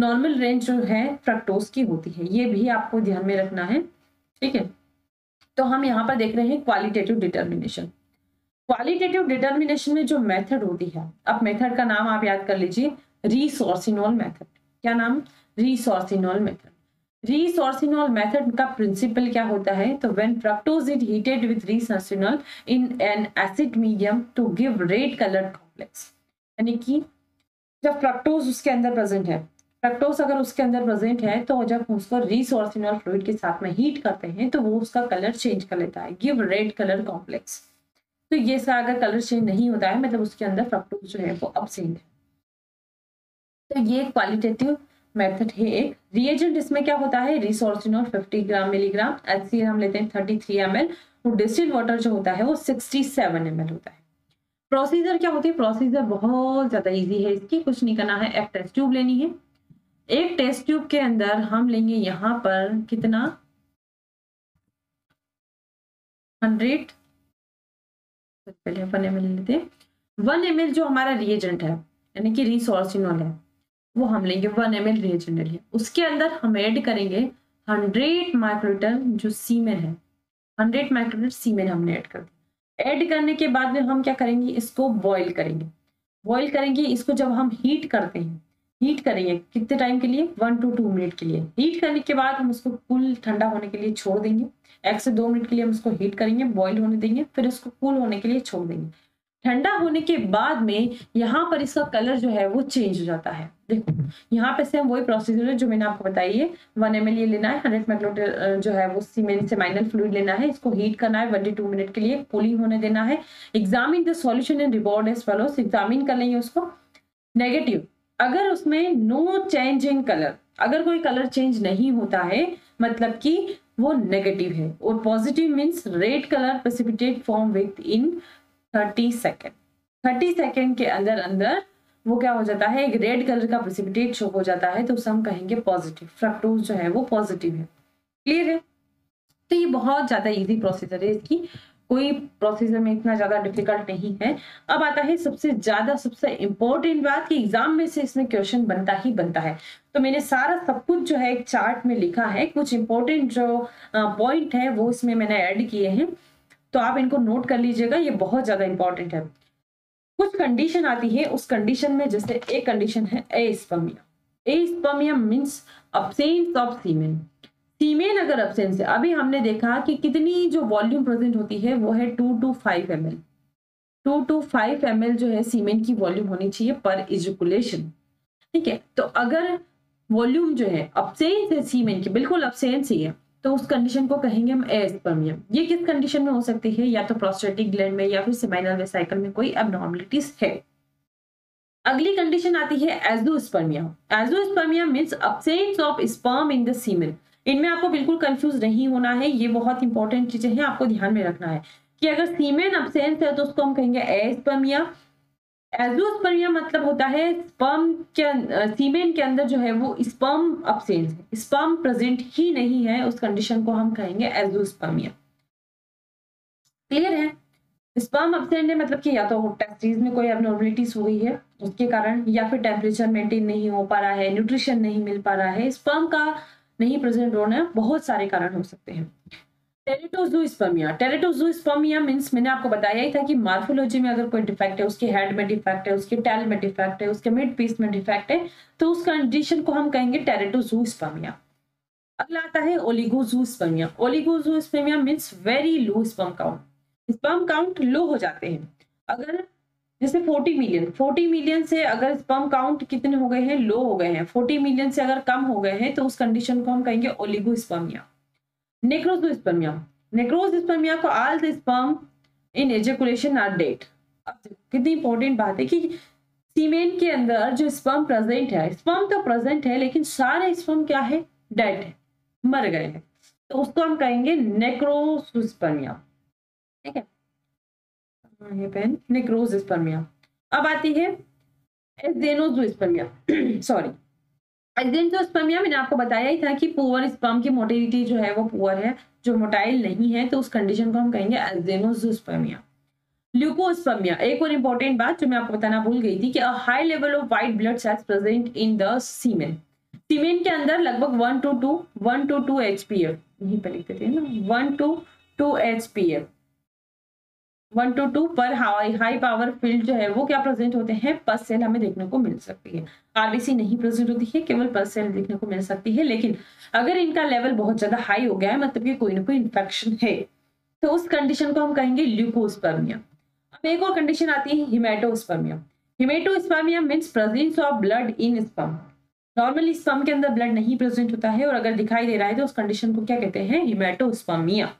normal range जो है फ्रक्टोज की होती है, ये भी आपको ध्यान में रखना है। ठीक है, तो हम यहाँ पर देख रहे हैं क्वालिटेटिव डिटर्मिनेशन। क्वालिटेटिव डिटर्मिनेशन में जो मेथड होती है, अब मेथड का नाम आप याद कर लीजिए, रिसोर्सिनोल मेथड। क्या नाम? Resorcinol method. रिसोर्सिनोल मेथड का प्रिंसिपल क्या होता है? तो when fructose is heated with resorcinol in an acid medium to give red coloured complex, यानी कि जब फ्रक्टोज उसके अंदर प्रेजेंट है, फ्रक्टोज अगर उसके अंदर प्रेजेंट है तो जब उसको रिसोर्सिनोल फ्लूइड के साथ में हीट करते हैं तो वो उसका कलर चेंज कर लेता है, गिव रेड कलर कॉम्प्लेक्स। तो ये सा अगर कलर चेंज नहीं होता है मतलब उसके अंदर फ्रक्टोज जो है वो एब्सेंट है। तो ये क्वालिटेटिव मेथड है। एक रिएजेंट इसमें क्या होता है? रिसोर्सिनोल पचास ग्राम मिलीग्राम, एचसीएल हम लेते हैं तैंतीस एमएल और डिस्टिल्ड वाटर जो होता है वो सड़सठ एमएल होता है। प्रोसीजर क्या होती है? प्रोसीजर बहुत ज्यादा इजी है इसकी, कुछ नहीं करना है। एक टेस्ट ट्यूब लेनी है, एक टेस्ट ट्यूब के अंदर हम लेंगे यहाँ पर कितना? हंड्रेड पहले अपन एम एल लेते हैं। वन एम एल जो हमारा रिएजेंट है यानी कि रिसोर्सिनोल है वो हम लेंगे, वन एम एल रिएजेंट लेंगे। उसके अंदर हम ऐड करेंगे हंड्रेड माइक्रोलीटर जो सीमेन है, हंड्रेड माइक्रोलीटर सीमेन हमने ऐड कर दिया। ऐड करने के बाद में हम क्या करेंगे? इसको बॉईल करेंगे। बॉईल करेंगे इसको जब हम हीट करते हैं, हीट करेंगे कितने टाइम के लिए? वन टू टू मिनट के लिए। हीट करने के बाद हम उसको कूल ठंडा होने के लिए छोड़ देंगे। एक से दो मिनट के लिए हम उसको हीट करेंगे, बॉयल होने देंगे, फिर उसको कूल होने के लिए छोड़ देंगे। ठंडा होने के बाद में यहाँ पर इसका कलर जो है वो चेंज हो जाता है। देखो यहाँ पे सेम वही प्रोसीजर है जो मैंने आपको बताई है। वन एम एल ये लेना है, हंड्रेड माइक्रोलीटर जो है वो सीमेन सेमिनल फ्लूइड लेना है, इसको हीट करना है वन टू मिनट के लिए, कूलिंग होने देना है। Examine the solution and reward as follows, examine कर लेंगे उसको। नेगेटिव अगर उसमें नो चेंज इन कलर, अगर कोई कलर चेंज नहीं होता है मतलब कि वो नेगेटिव है। और positive means red colour precipitate form within thirty second, thirty second के अंदर अंदर वो क्या हो जाता है, एक रेड कलर का प्रेसिपिटेट शो हो जाता है, तो उसे हम कहेंगे पॉजिटिव। फ्रक्टोज जो है वो पॉजिटिव है। क्लियर है? तो ये बहुत ज्यादा इजी प्रोसीजर है, इसकी कोई प्रोसीजर में इतना ज्यादा डिफिकल्ट नहीं है। अब आता है सबसे ज्यादा सबसे इम्पोर्टेंट बात कि एग्जाम में से इसमें क्वेश्चन बनता ही बनता है। तो मैंने सारा सब कुछ जो है एक चार्ट में लिखा है, कुछ इंपॉर्टेंट जो पॉइंट है वो इसमें मैंने ऐड किए हैं, तो आप इनको नोट कर लीजिएगा, ये बहुत ज्यादा इंपॉर्टेंट है। कुछ कंडीशन आती है, उस कंडीशन में जैसे एक कंडीशन है aspermia. Aspermia means absence of semen. Semen अगर अब्सेंस है, अभी हमने देखा कि कितनी जो वॉल्यूम प्रेजेंट होती है वो है two to five m l two to five m l जो है सीमेन की वॉल्यूम होनी चाहिए पर इजकुलेशन। ठीक है, तो अगर वॉल्यूम जो है अब्सेंस है सीमेन की, बिल्कुल अब्सेंस ही है, तो उस कंडीशन को कहेंगे हम एस्पर्मिया। ये किस कंडीशन में हो सकती है, या तो प्रोस्टेटिक ग्लैंड में या फिर सेमिनल वेसिकल में कोई एबनॉर्मलिटीज है। अगली कंडीशन आती है azoospermia. Azoospermia means absence of sperm in the semen. इनमें आपको बिल्कुल कंफ्यूज नहीं होना है, ये बहुत इंपॉर्टेंट चीजें हैं, आपको ध्यान में रखना है कि अगर सीमेन अब्सेंस है तो उसको हम कहेंगे एस्पर्मिया। एज़ोस्पर्मिया मतलब होता है स्पर्म के, सीमेन के अंदर जो है वो स्पर्म अब्सेंस है, स्पर्म प्रेजेंट ही नहीं है, उस कंडीशन को हम कहेंगे एज़ोस्पर्मिया। क्लियर है? स्पर्म अब्सेंट है मतलब कि या तो टेस्टिस में कोई एबनॉर्मलिटीज हुई है उसके कारण, या फिर टेम्परेचर मेंटेन नहीं हो पा रहा है, न्यूट्रिशन नहीं मिल पा रहा है, स्पर्म का नहीं प्रेजेंट होना, बहुत सारे कारण हो सकते हैं। टेरेटोजोस्पर्मिया। टेरेटोजोस्पर्मिया मींस मैंने आपको बताया ही था कि मार्फोलॉजी में अगर कोई डिफेक्ट है, उसके हेड में डिफेक्ट है, उसके टेल में डिफेक्ट है, उसके मिड पीस में डिफेक्ट है, तो उस कंडीशन को हम कहेंगे टेरेटोजोस्पर्मिया। अगला आता है oligozoospermia. Oligozoospermia means very low sperm count, sperm count low हो जाते हैं। अगर जैसे चालीस मिलियन, चालीस मिलियन से अगर स्पर्म काउंट कितने हो गए हैं, लो हो गए हैं, चालीस मिलियन से अगर कम हो गए हैं, तो उस कंडीशन को हम कहेंगे ओलिगोस्पर्मिया। नेक्रोजोस्पर्मिया। नेक्रोजोस्पर्मिया को all the sperm in ejaculation are dead. कितनी इंपॉर्टेंट बात है कि सीमेन के अंदर जो स्पर्म प्रेजेंट है, स्पर्म तो प्रेजेंट है लेकिन सारे स्पर्म क्या है, डेड है, मर गए हैं, तो उसको हम कहेंगे नेक्रोजोस्पर्मिया। ठीक है, नेक्रोजोस्पर्मिया। अब आती है एस्थेनोजोस्पर्मिया। सॉरी, एस्थेनोजोस्पर्मिया मैंने आपको बताया ही था कि पुअर स्पर्म की मोटिलिटी जो है वो पुअर है, जो मोटाइल नहीं है, तो उस कंडीशन को हम कहेंगे एस्थेनोजोस्पर्मिया। ल्यूकोस्पर्मिया, एक और इंपॉर्टेंट बात जो मैं आपको बताना भूल गई थी कि a high level of white blood cells present in the semen. Semen के अंदर लगभग one to two one to two H P F यहीं पर लिखते थे ना, one to two H P F one to two per high high power field जो है वो क्या प्रेजेंट होते हैं, पर सेल हमें देखने को मिल सकती है। आरबीसी नहीं प्रेजेंट होती है, केवल पर सेल देखने को मिल सकती है, लेकिन अगर इनका लेवल बहुत ज्यादा हाई हो गया है मतलब कि कोई ना कोई इन्फेक्शन है, तो उस कंडीशन को हम कहेंगे ल्यूकोस्पर्मिया। अब एक और कंडीशन आती है हिमेटोस्पर्मिया। हिमेटोस्पर्मिया means presence of blood in sperm. Normally sperm के अंदर ब्लड नहीं प्रेजेंट होता है और अगर दिखाई दे रहा है तो उस कंडीशन को क्या कहते हैं, हिमेटोस्पर्मिया।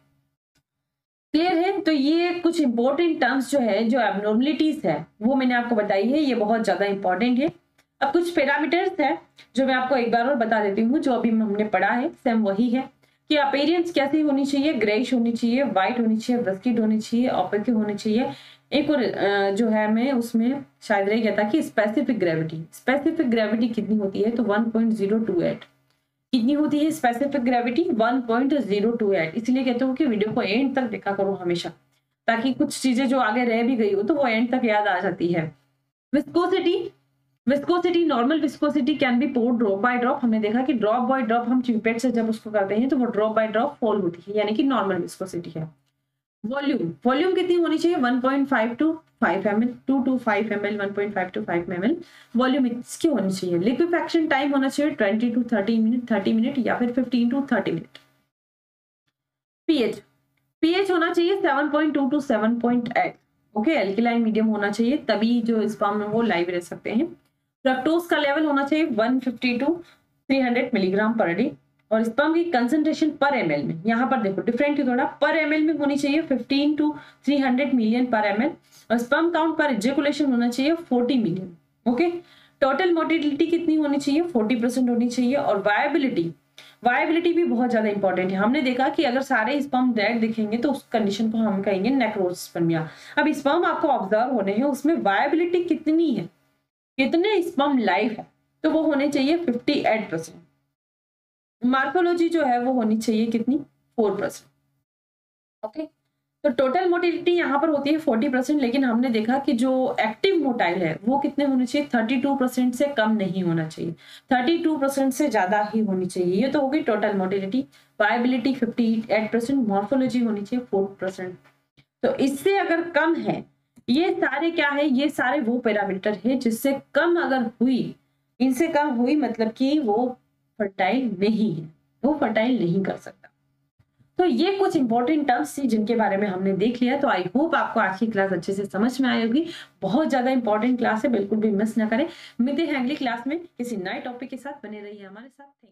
क्लियर है? तो ये कुछ इंपॉर्टेंट टर्म्स जो है, जो एबनॉर्मलिटीज है वो मैंने आपको बताई है, ये बहुत ज्यादा इंपॉर्टेंट है। अब कुछ पैरामीटर्स है जो मैं आपको एक बार और बता देती हूँ, जो अभी हमने पढ़ा है सेम वही है कि अपीयरेंस कैसी होनी चाहिए, ग्रेइश होनी चाहिए, व्हाइट होनी चाहिए, ब्रस्किड होनी चाहिए, ऑपेक्यू होनी चाहिए। एक और जो है मैं उसमें शायद रह गया था कि स्पेसिफिक ग्रेविटी, स्पेसिफिक ग्रेविटी कितनी होती है, तो one point zero two eight कितनी होती है specific gravity, one point zero two eight. इसलिए कहते हो कि वीडियो को एंड तक देखा करो हमेशा, ताकि कुछ चीजें जो आगे रह भी गई हो तो वो एंड तक याद आ जाती है। Viscosity, viscosity normal viscosity can be pour drop by drop. हमने देखा कि ड्रॉप बाय ड्रॉप हम पिपेट से जब उसको करते हैं तो वो ड्रॉप बाय ड्रॉप फॉल होती है, यानी कि नॉर्मल विस्कोसिटी है। वॉल्यूम, वॉल्यूम कितनी होनी चाहिए, one point five to five m l, two to five m l, one point five to five m l volume इसकी होनी चाहिए। लिक्विफैक्शन टाइम होना चाहिए twenty to thirty minute, thirty minute या फिर fifteen to thirty minute. PH, pH होना चाहिए seven point two to seven point eight, okay, alkaline medium होना चाहिए, तभी जो स्पर्म में वो लाइव रह सकते हैं। फ्रक्टोज का लेवल होना चाहिए one fifty to three hundred milligram पर डे, और स्पर्म की कंसंट्रेशन पर एमएल में, यहाँ पर देखो डिफरेंट ही थोड़ा, पर एमएल में होनी चाहिए fifteen two three hundred million पर एमएल, और स्पर्म काउंट पर एजेकुलेशन होना चाहिए forty million, okay. Total motility कितनी होनी चाहिए, चालीस परसेंट होनी चाहिए। और वायबिलिटी वायबिलिटी भी बहुत ज्यादा इंपॉर्टेंट है। हमने देखा कि अगर सारे स्पर्म डेड दिखेंगे तो उस कंडीशन को हम कहेंगे नेक्रोस्पर्मिया। अब स्पर्म आपको ऑब्जर्व होने हैं, उसमें वायबिलिटी कितनी है, कितने स्पर्म लाइव है, तो वो होने चाहिए अट्ठावन परसेंट। मार्फोलॉजी जो है वो होनी चाहिए कितनी, चार परसेंट। ओके, तो टोटल मोटिलिटी यहाँ पर होती है चालीस परसेंट, लेकिन हमने देखा कि जो एक्टिव मोटाइल है वो कितने होने चाहिए, बत्तीस परसेंट से कम नहीं होना चाहिए, बत्तीस परसेंट से ज्यादा ही होनी चाहिए। ये तो होगी टोटल मोटिलिटी। वायबिलिटी अट्ठावन परसेंट, मॉर्फोलॉजी होनी चाहिए चार परसेंट। तो इससे अगर कम है, ये सारे क्या है, ये सारे वो पैरामीटर है जिससे कम अगर हुई, इनसे कम हुई मतलब कि वो फर्टाइल नहीं है, वो फर्टाइल नहीं कर सकता। तो ये कुछ इंपॉर्टेंट टर्म्स थी जिनके बारे में हमने देख लिया। तो आई होप आपको आज की क्लास अच्छे से समझ में आई होगी। बहुत ज्यादा इंपॉर्टेंट क्लास है, बिल्कुल भी मिस ना करें। मिलते हैं अगली क्लास में किसी नए टॉपिक के साथ। बने रहिए हमारे साथ। Thank you.